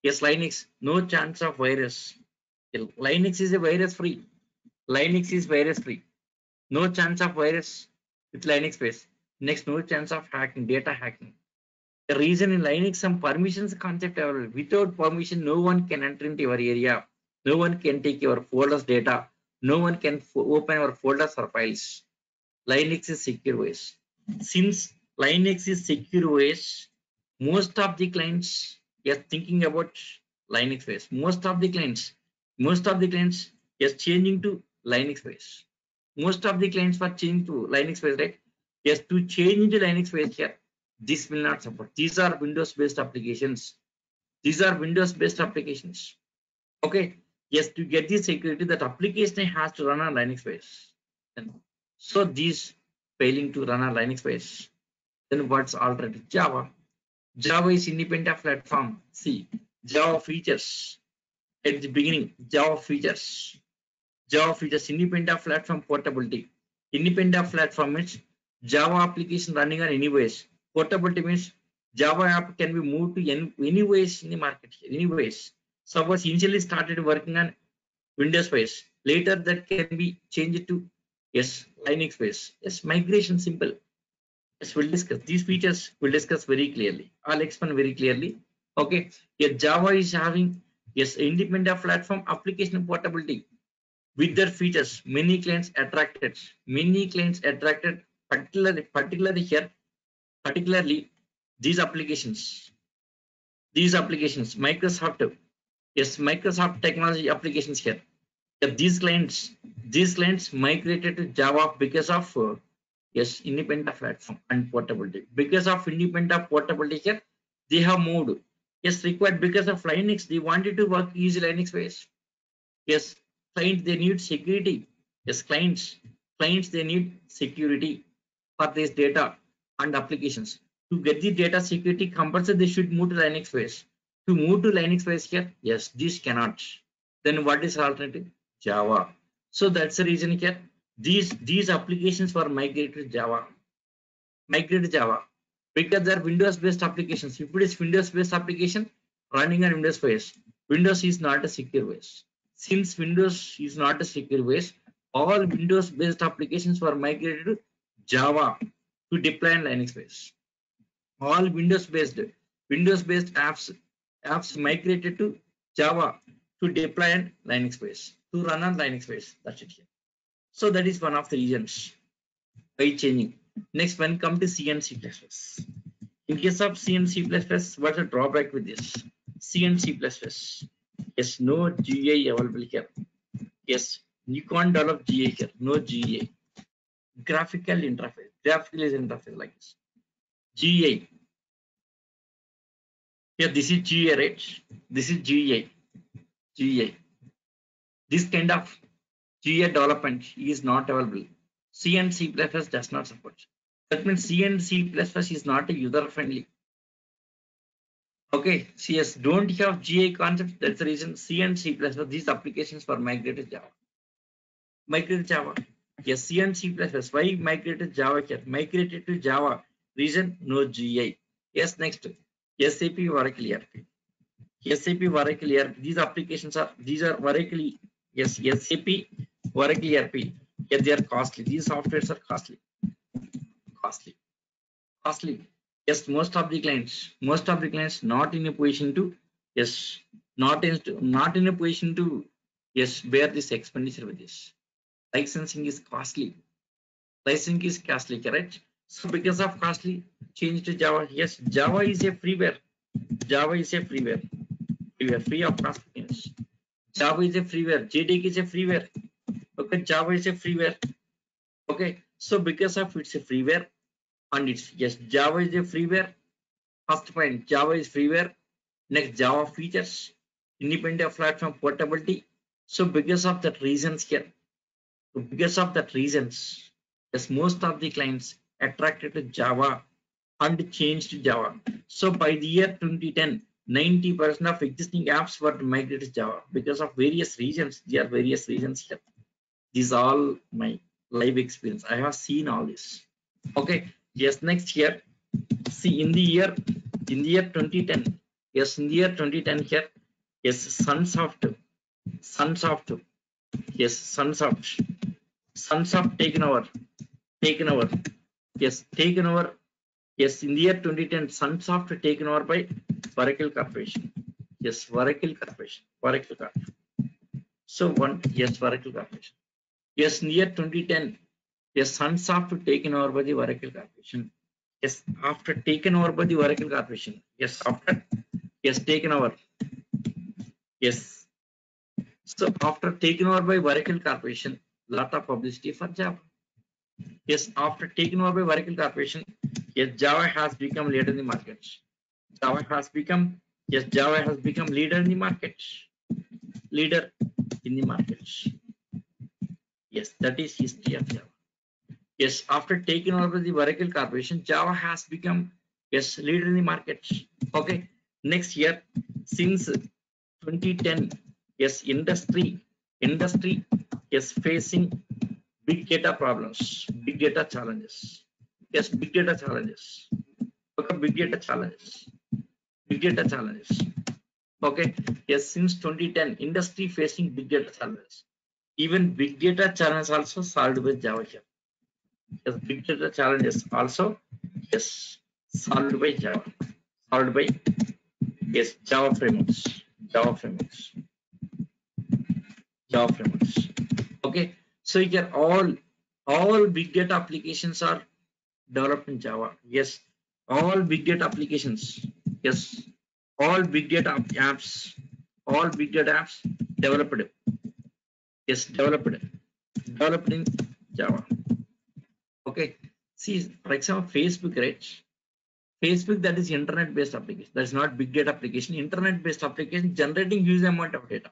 Linux, no chance of virus. Linux is a virus-free. No chance of virus with Linux base. Next, no chance of hacking, data hacking. The reason in Linux, some permissions concept available. Without permission, no one can enter into your area. No one can take your folders data. No one can open your folders or files. Linux is secure OS. Since Linux is secure OS, most of the clients are thinking about Linux OS. Most of the clients are changing to Linux OS. Most of the clients were changing to Linux OS, right? Yes, to change into Linux based here, this will not support. These are Windows based applications. Okay. Yes, to get this security, that application has to run on Linux base. So these failing to run on Linux base, then what's alternative? Java. Java is independent of platform. See, Java features at the beginning. Java features independent of platform portability. Independent of platform means Java application running on any base. Portability means Java app can be moved to any base in the market. Any base. Suppose initially started working on Windows base, later that can be changed to Linux base. Yes, migration simple. Yes, we'll discuss these features. We'll discuss very clearly. I'll explain very clearly. Okay. Yeah, Java is having independent of platform application portability with their features. Many clients attracted particularly these applications. Microsoft. Yes, Microsoft technology applications here. If these clients migrated to Java because of independent of platform and portability. Because of independent of portability here, they have moved. Yes, required because of Linux. They wanted to work easy Linux base. Yes, clients they need security. Yes, clients they need security for this data and applications. To get the data security compulsory, they should move to Linux base. To move to Linux base here, yes, this cannot. Then what is alternative? Java. So that's the reason here. These applications were migrated to Java. Because they are Windows-based applications. If it is Windows-based application running on Windows base, Windows is not a secure base. Since Windows is not a secure base, all Windows-based applications were migrated to Java to deploy on Linux base. All Windows-based apps migrated to Java to deploy on Linux base, to run on Linux base. That's it here. So that is one of the reasons by changing. Next, when come to C and C++. In case of C and C++, what's the drawback with this? C and C++. Yes, no GUI available here. Yes, you can't develop GUI here. No GUI. Graphical interface like this. GUI. Yeah, this is GUI, right? This is GUI. This kind of GUI development is not available. C and C++ does not support. That means C and C++ is not user-friendly. Okay, CS don't have GUI concept. That's the reason C and C++, these applications were migrated to Java. Yes, C and C++. Why migrated Java here? Migrated to Java. Reason, no GUI. Yes, next. SAP Oracle ERP. These applications are Oracle. Yes, SAP Oracle ERP. Yes, they are costly. These softwares are costly. Yes, most of the clients not in a position to bear this expenditure with this. Licensing is costly. Correct? So because of costly, change to Java. Yes, Java is a freeware. Free of cost. Java is a freeware. JDK is a freeware. Okay, Java is a freeware. Okay, so because of it's a freeware, and it's Java is a freeware. First point, Java is freeware. Next, Java features, independent platform portability. So because of that reasons here, yes, most of the clients attracted to Java and changed to Java. So by the year 2010, 90% of existing apps were migrated to Java because of various reasons. There are various reasons here. This is all my live experience. I have seen all this. Okay. Yes. Next year, see in the year 2010 here. Yes, Sunsoft taken over. Yes, taken over. Yes, in the year 2010, Sunsoft taken over by Oracle Corporation. Yes, Oracle Corporation. Yes, in the year 2010, yes, Sunsoft taken over by the Oracle Corporation. Yes, after taken over by the Oracle Corporation. Yes, after taken over. Yes. So after taken over by Oracle Corporation, lot of publicity for Java. Yes, after taking over by Oracle Corporation, yes, Java has become leader in the market. Java has become leader in the market. Yes, that is history of Java. Yes, after taking over the Oracle Corporation, Java has become leader in the market. Okay, next year, since 2010, yes, industry is facing big data problems, big data challenges. Yes, big data challenges. Okay, Okay, yes, since 2010, industry facing big data challenges. Even big data challenges also solved with Java here. Yes, big data challenges also, yes, solved by Java. Solved by, yes, Java frameworks. Okay, so here all big data applications are developed in Java. Yes, all big data applications. Yes, all big data apps. All big data apps developed. Yes, developed in Java. Okay, see, for example, Facebook, right? Facebook, that is internet-based application. That's not big data application. Internet-based application generating huge amount of data.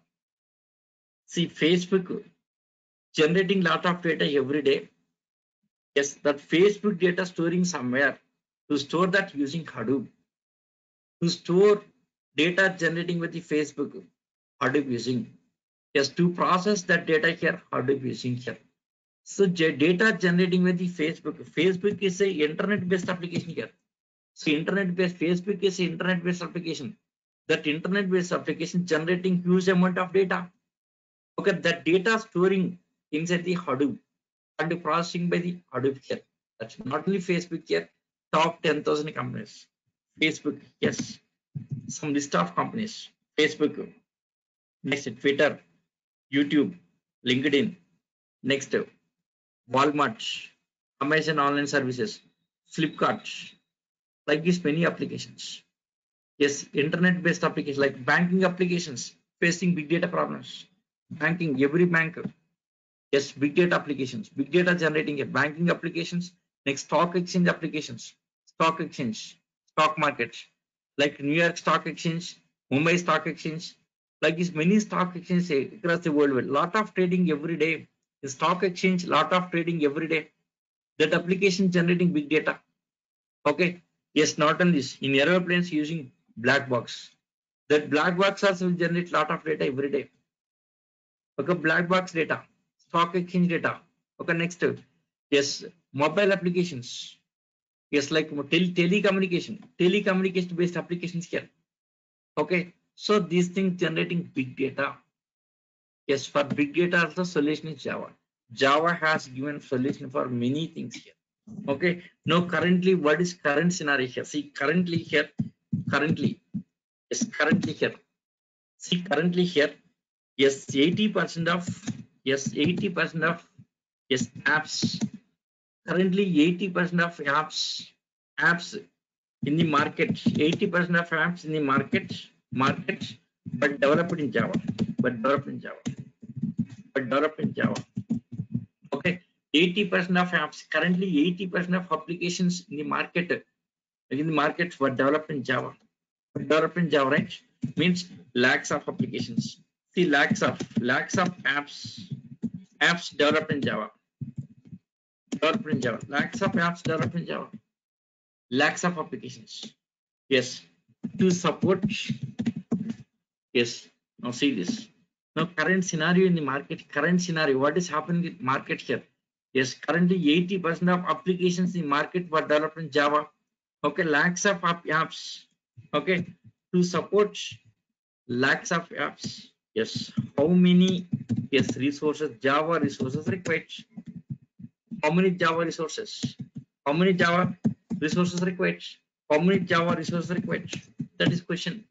See, Facebook generating lot of data every day. Yes, that Facebook data storing somewhere. To store that using Hadoop. To store data generating with the Facebook, Hadoop using. Yes, to process that data here, Hadoop using here. So data generating with the Facebook. Facebook is a internet-based application here. So Facebook is an internet-based application. That internet-based application generating huge amount of data. Okay, that data storing inside the Hadoop and processing by the Hadoop here. That's not only Facebook here. Top 10,000 companies. Facebook, yes, some list of companies. Facebook, next Twitter, YouTube, LinkedIn, next Walmart, Amazon Online Services, Flipkart. Like this, many applications. Yes, internet-based applications like banking applications facing big data problems. Banking, every bank. Yes, big data applications, big data generating banking applications. Next, stock exchange applications, stock market, like New York Stock Exchange, Mumbai Stock Exchange, like this many stock exchanges across the world. Lot of trading every day. The stock exchange, lot of trading every day. That application generating big data. Okay. Yes, not only this. In aeroplanes using black box. That black box also will generate lot of data every day. Okay, black box data, stock exchange data. Okay, next. Yes, mobile applications. Yes, like telecommunication based applications here. Okay, so these things generating big data. Yes, for big data also solution is Java. Java has given solution for many things here. Okay, now currently, what is current scenario here? See, currently here, yes, 80% of, yes, 80% of, yes, apps. Currently, 80% of apps in the market, 80% of apps in the market, but developed in Java, Okay, 80% of apps, currently 80% of applications in the market, were developed in Java, right? Means lakhs of applications. See, lakhs of apps developed in Java. Lakhs of apps developed in Java. Lakhs of applications. Yes. To support. Yes. Now see this. Now current scenario in the market. What is happening in the market here? Yes. Currently 80% of applications in the market were developed in Java. Okay. Lakhs of apps. Okay. To support lakhs of apps. Yes. How many? Yes. Resources. Java resources required. How many Java resources required? That is question.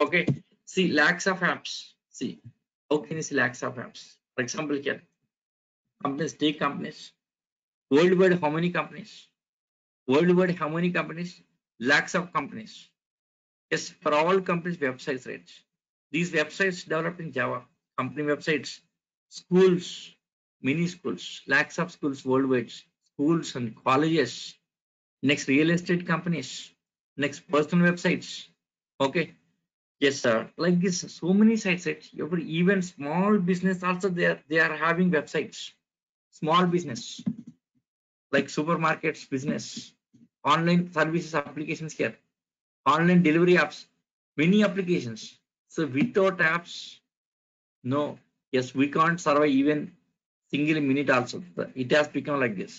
Okay. See, lakhs of apps. See, how can you see lakhs of apps? For example, here, companies. Worldwide, how many companies? Lakhs of companies. Yes, for all companies, websites, right? These websites developed in Java. Company websites, schools. Many schools, lakhs of schools worldwide, schools and colleges, next real estate companies, next personal websites. Okay, yes sir, like this so many sites, every even small business also they are having websites. Small business like supermarkets business, online services applications here, online delivery apps, many applications. So without apps, no, yes, we can't survive even single minute also. It has become like this.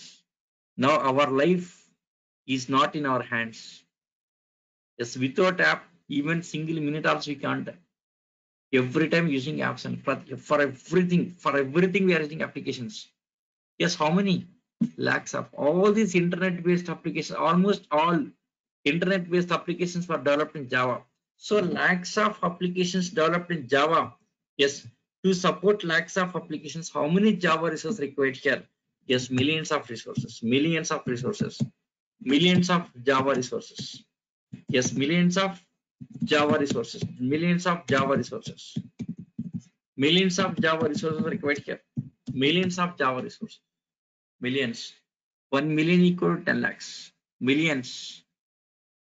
Now our life is not in our hands. Yes, without app, even single minute also we can't. Every time using apps, and for everything we are using applications. Yes, how many? Lakhs of all these internet-based applications, almost all internet-based applications were developed in Java. So lakhs of applications developed in Java. Yes, to support lakhs of applications, how many Java resources required here? Yes, millions of Java resources required here. Millions. 1 million equal to 10 lakhs. Millions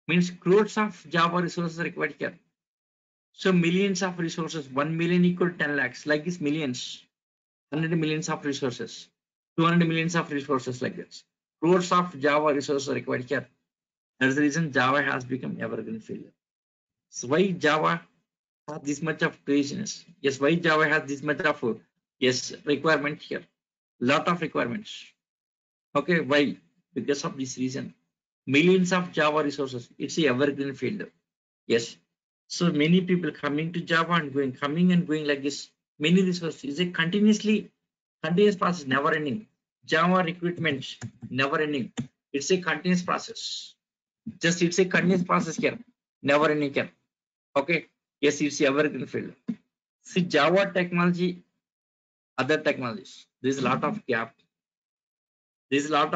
means crores of Java resources required here. So millions of resources, 1 million equal to 10 lakhs, like this millions, 100 millions of resources, 200 millions of resources, like this. Crores of Java resources required here. That's the reason Java has become evergreen failure. So why Java has this much of craziness? Yes, why Java has this much of requirement here? Lot of requirements. Okay, why? Because of this reason. Millions of Java resources. It's a evergreen field. Yes. So many people coming to Java and going, coming and going like this. Many resources is a continuous process, never ending. Java recruitment, never ending. It's a continuous process. Just it's a continuous process here, never ending here. Okay. Yes, it's a evergreen field. See, Java technology, other technologies. There's a lot of gap. There's a lot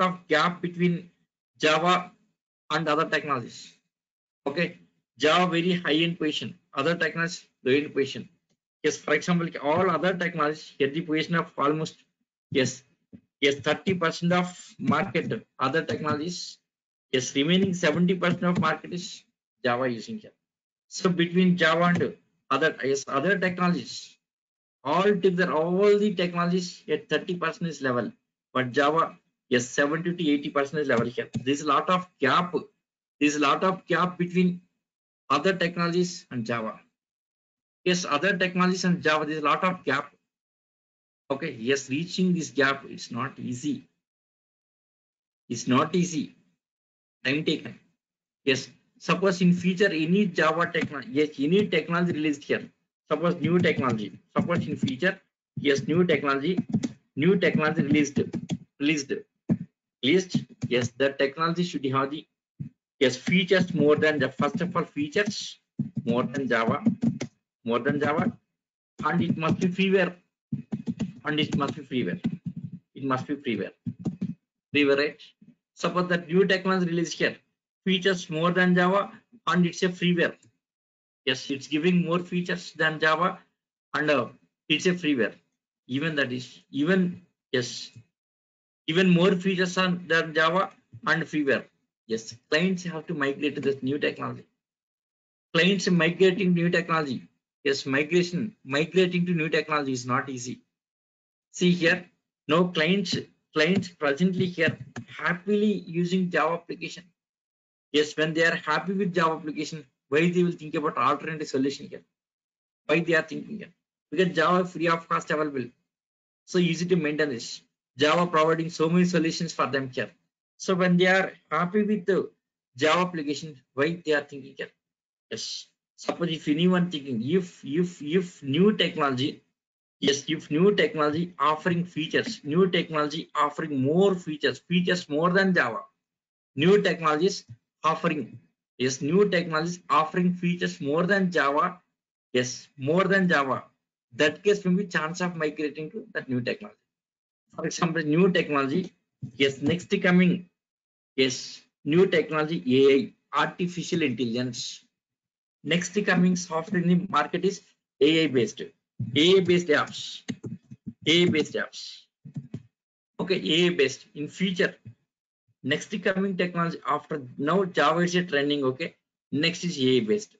of gap between Java and other technologies. Okay, Java very high-end position, other technologies low-end position. Yes, for example, all other technologies get the position of almost 30% of market. Other technologies, yes, remaining 70% of market is Java using here. So between Java and other technologies, all the technologies at 30% is level, but Java, yes, 70 to 80% is level here. There's a lot of gap. There's a lot of gap between other technologies and Java. Yes, other technologies and Java, there's a lot of gap. Okay, yes, reaching this gap, it's not easy. It's not easy. Time taken. Yes, suppose in future any Java technology, yes, any technology released here. Suppose new technology. Suppose in future, yes, new technology released. Yes, the technology should have the features more than the features more than Java, and it must be freeware, right? Suppose that new technology released here, features more than Java, and it's a freeware. Yes, it's giving more features than Java, and it's a freeware. Even more features than Java and freeware. Yes, clients have to migrate to this new technology. Clients migrating to new technology. Yes, migrating to new technology is not easy. See here, now clients presently here happily using Java application. Yes, when they are happy with Java application, why they will think about alternative solution here? Why they are thinking here? Because Java free of cost available, so easy to maintain this. Java providing so many solutions for them here. So when they are happy with the Java application, why they are thinking here? Yes. Suppose if anyone thinking, if new technology, yes, if new technology offering features, new technology offering more features, features more than Java, new technologies offering, yes, new technologies offering features more than Java, yes, more than Java, that case will be chance of migrating to that new technology. For example, new technology, yes, next coming, yes, new technology AI, artificial intelligence. Next coming software in the market is AI based apps. okay, AI based in future. Next coming technology after now Java is a trending, okay, next is AI based.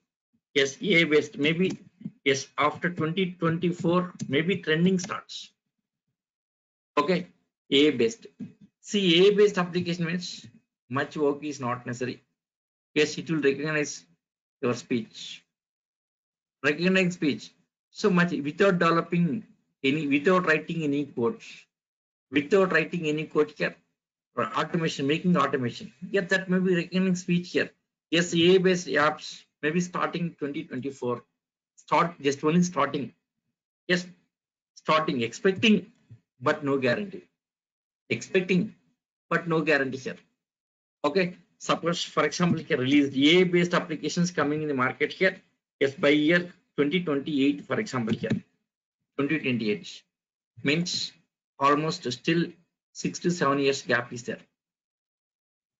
Yes, AI based maybe, yes, after 2024 maybe trending starts. Okay, AI based. See, AI based application means much work is not necessary. Yes, it will recognize your speech, recognize speech so much without developing any, without writing any code, without writing any code here, or automation, making automation. Yes, that may be recognizing speech here. Yes, AI based apps maybe starting 2024. Start, just only starting. Yes, starting, expecting, but no guarantee. Expecting, but no guarantee here. Okay, suppose for example here released AI based applications coming in the market here. Yes, by year 2028 for example here, 2028 means almost still 6 to 7 years gap is there.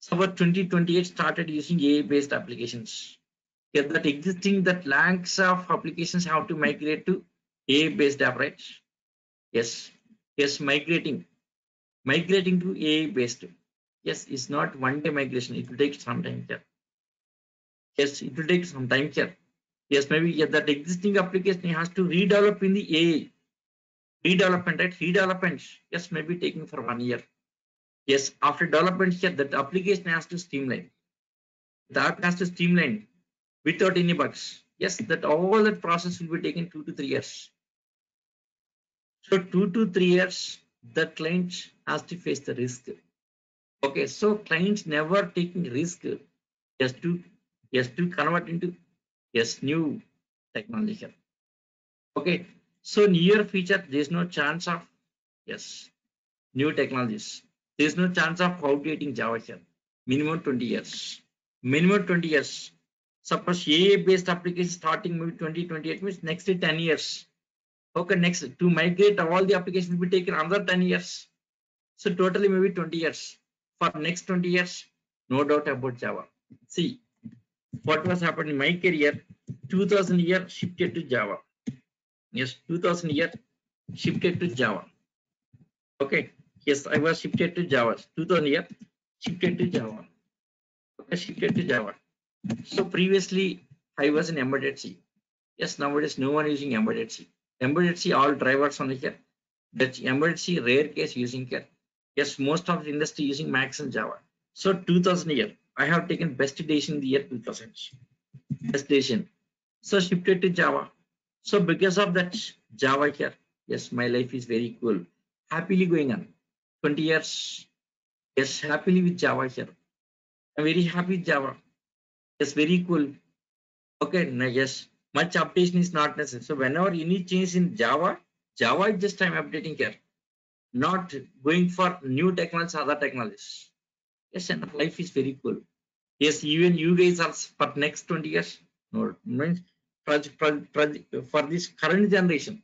So about 2028 started using AI based applications. Yes, that existing, that lakhs of applications have to migrate to AI based app, right? Yes, yes, migrating to AI based. Yes, it's not one day migration, it will take some time here. Yes, it will take some time here. Yes, maybe, yes, that existing application has to redevelop in the AI. Redevelopment, right? Redevelopment, yes, maybe taking for 1 year. Yes, after development here, that application has to streamline. The app has to streamline without any bugs. Yes, that all that process will be taken 2 to 3 years. So 2 to 3 years, the client has to face the risk. Okay, so clients never taking risk just to, yes, to convert into, yes, new technology here. Okay, so near future there is no chance of, yes, new technologies. There is no chance of outdating Java here. Minimum 20 years. Minimum 20 years. Suppose AI based application starting maybe 2028 means next 10 years. Okay, next to migrate all the applications will be taken another 10 years. So totally maybe 20 years. For next 20 years, no doubt about Java. See, what was happened in my career, 2000 year shifted to Java. Yes, 2000 year shifted to Java. Okay, yes, I was shifted to Java. 2000 year shifted to Java. Okay, shifted to Java. So previously, I was in embedded C. Yes, nowadays no one using embedded C. Embedded C, all drivers on here. That's embedded C, rare case using here. Yes, most of the industry using Max and Java. So 2000 year, I have taken best decision in the year 2000. Best decision. So shifted to Java. So because of that Java here, yes, my life is very cool. Happily going on. 20 years. Yes, happily with Java here. I'm very happy with Java. Yes, very cool. Okay, now yes, much updation is not necessary. So whenever any change in Java, Java is just I'm updating here. Not going for new technologies, other technologies. Yes, and life is very cool. Yes, even you guys are for next 20 years. No, means for this current generation,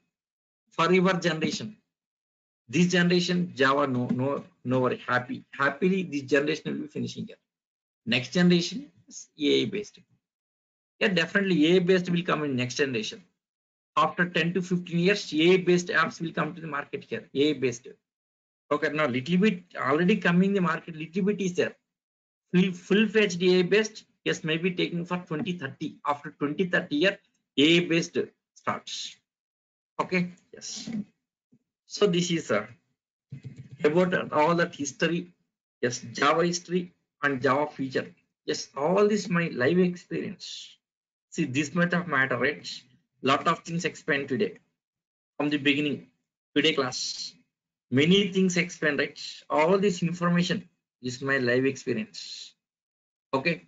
forever generation. This generation, Java, no worry. Happily, this generation will be finishing here. Next generation is AI based. Yeah, definitely AI based will come in next generation. After 10 to 15 years, AI-based apps will come to the market here. AI-based. Okay, now little bit already coming in the market. Little bit is there. Full-fledged AI-based. Yes, maybe taking for 2030. After 2030 year, AI-based starts. Okay. Yes. So this is about all that history. Yes, Java history and Java future. Yes, all this my live experience. See, this much of matter, right? Lot of things expand today from the beginning. Today class, many things expand, right? All this information is my live experience. Okay.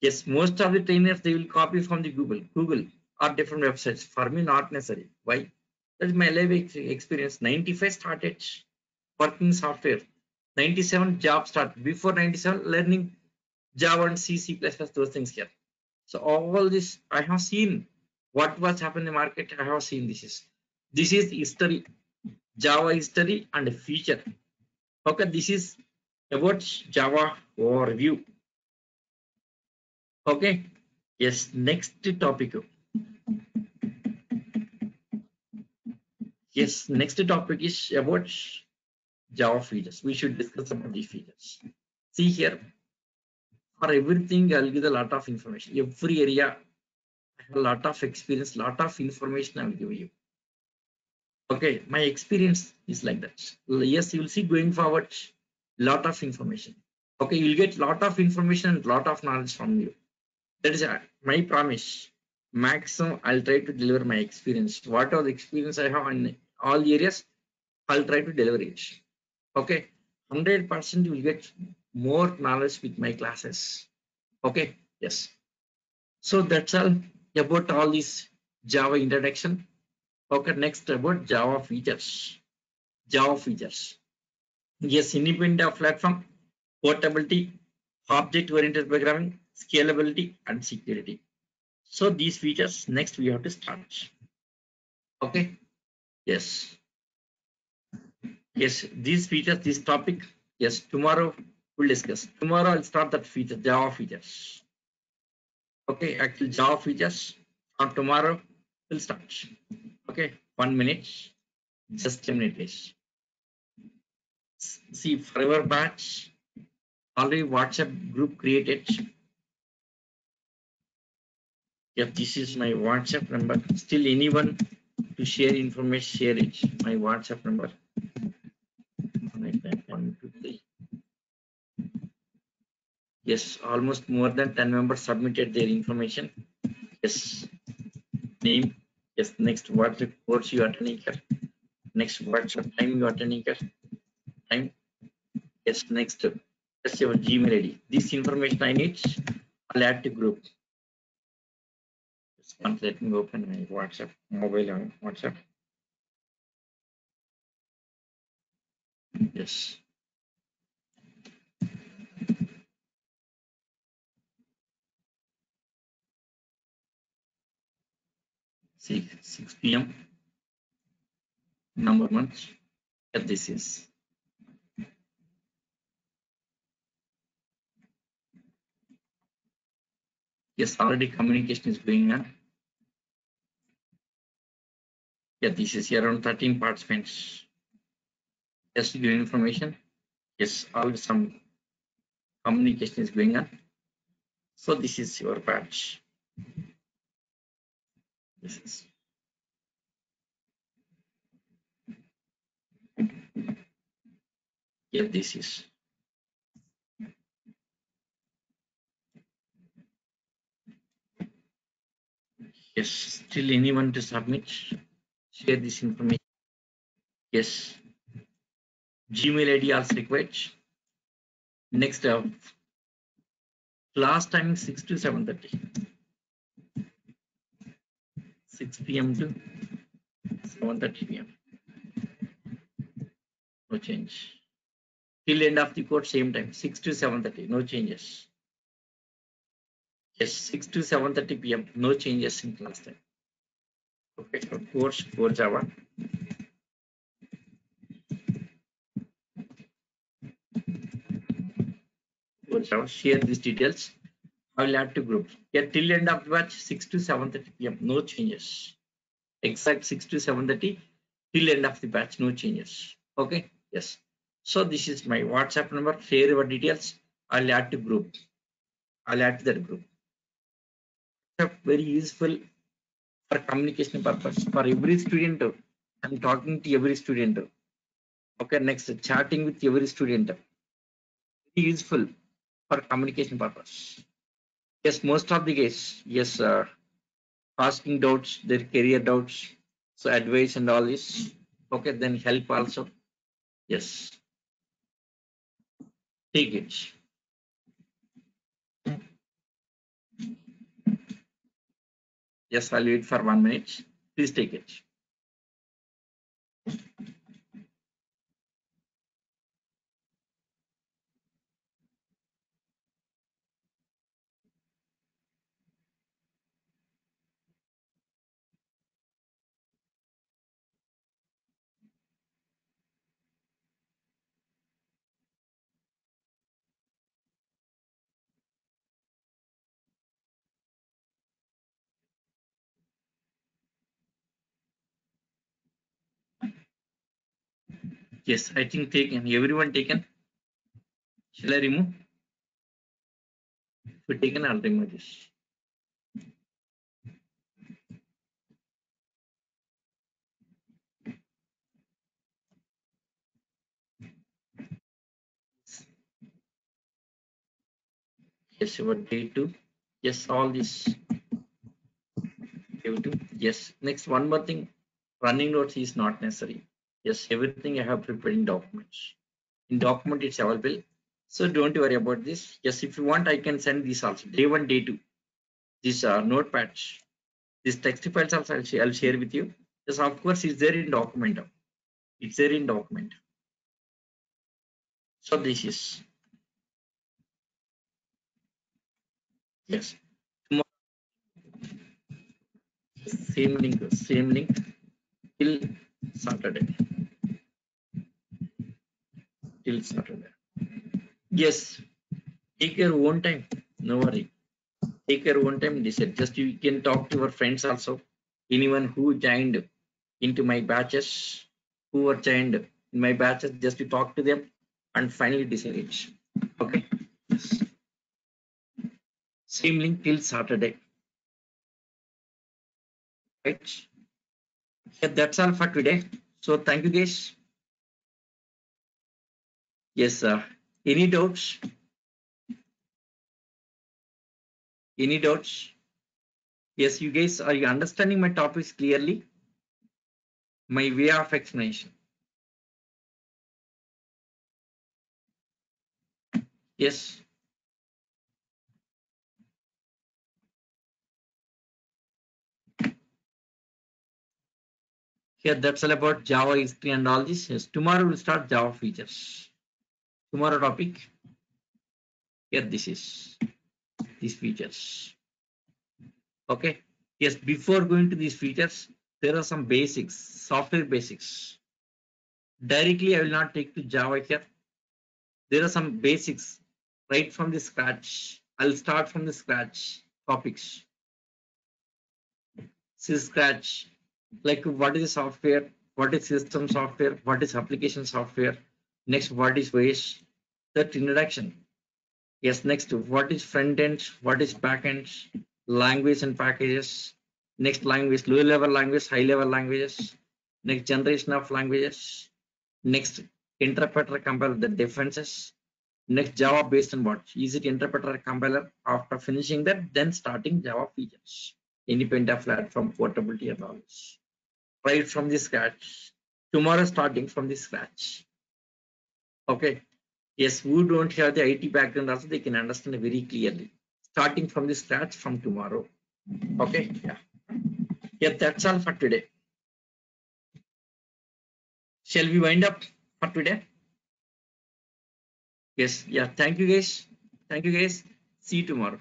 Yes, most of the trainers they will copy from the Google or different websites. For me, not necessary. Why? That's my live experience. 95 started working software. 97 job start. Before 97 learning Java and C, C++, those things here. So all this I have seen. What was happening in the market, I have seen this is history, Java history and future. Okay, this is about Java overview. Okay, yes, next topic. Yes, next topic is about Java features. We should discuss about the features. See here, for everything I'll give a lot of information. Every area, I have a lot of experience, lot of information I'll give you. Okay, my experience is like that. Yes, you will see going forward, lot of information. Okay, you'll get lot of information and lot of knowledge from you. That is my promise. Maximum, I'll try to deliver my experience. Whatever the experience I have in all areas, I'll try to deliver it. Okay, 100% you will get more knowledge with my classes. Okay, yes. So that's all about all this Java introduction. Okay, next about Java features. Java features. Yes, independent of platform, portability, object-oriented programming, scalability, and security. So these features next we have to start. Okay, yes. Yes, these features, this topic, yes, tomorrow we'll discuss. Tomorrow I'll start that feature, Java features. Okay, actually Java features on tomorrow we'll start. Okay, 1 minute, just a minute, please. See, forever batch, already WhatsApp group created. Yep, this is my WhatsApp number. Still anyone to share information, share it. My WhatsApp number. 1, 2, 3. Yes, almost more than 10 members submitted their information. Yes, name. Yes, next WhatsApp course you are attending here. Next WhatsApp time you are attending here. Time. Yes, next. Yes, your Gmail ID. This information I need. I'll add to group. And let me open my WhatsApp mobile on WhatsApp. Yes. See, 6 p.m. Number 1. Yes, this is. Yes, already communication is going on. Yeah, this is around 13 participants. Just to give information. Yes, all some communication is going on. So this is your batch. This is. Yeah, this is. Yes, still anyone to submit? Share this information. Yes. Gmail ID also required. Next up. Class time 6 to 7:30. 6 p.m. to 7:30 p.m. No change. Till end of the course, same time. 6 to 7:30. No changes. Yes, 6 to 7:30 p.m. No changes in class time. Okay, of course, for Java. For Java, share these details. I will add to group. Yeah, till end of batch, 6 to 7:30 p.m. No changes. Exact 6 to 7:30 till end of the batch. No changes. Okay. Yes. So this is my WhatsApp number. Share your details. I'll add to group. I'll add to that group. Very useful. For communication purpose, for every student, I'm talking to every student. Okay, next, chatting with every student. Very useful for communication purpose. Yes, most of the case, yes, asking doubts, their career doubts, so advice and all this. Okay, then help also. Yes, take it. Yes, I'll wait for 1 minute. Please take it. Yes, I think taken. Everyone taken. Shall I remove? We taken. I'll remove this. Yes, what day two? Yes, all this. Yes. Next, one more thing. Running notes is not necessary. Yes, everything I have prepared in documents. In document, it's available. So don't worry about this. Yes, if you want, I can send this also. Day one, day two. These are notepads. These text files also I'll share with you. Yes, of course, it's there in document. It's there in document. So this is. Yes. Same link till Saturday. Till Saturday. Yes. Take your own time. No worry. Take your own time. Decide. Just you can talk to your friends also. Anyone who joined into my batches, who were joined in my batches, just to talk to them and finally decide it. Okay. Yes. Same link till Saturday. Right. Yeah, that's all for today. So thank you guys. Yes, any doubts? Any doubts? Yes, you guys, are you understanding my topics clearly? My way of explanation? Yes. Here, that's all about Java history and all this. Yes, tomorrow we'll start Java features. Tomorrow topic. Here, this is these features. Okay. Yes, before going to these features, there are some basics, software basics. Directly, I will not take to Java here. There are some basics right from the scratch. I'll start from the scratch topics. See scratch. Like what is software, what is system software, what is application software, next what is OS, that introduction. Yes, next what is front end, what is back end, language and packages, next language, low level language, high level languages, next generation of languages, next interpreter compiler, the differences, next Java based on what is it interpreter compiler. After finishing that, then starting Java features, independent platform, portability and all this. Right from the scratch. Tomorrow starting from the scratch. Okay. Yes, who don't have the IT background also, they can understand very clearly. Starting from the scratch from tomorrow. Okay. Yeah. Yeah, that's all for today. Shall we wind up for today? Yes. Yeah. Thank you guys. Thank you guys. See you tomorrow.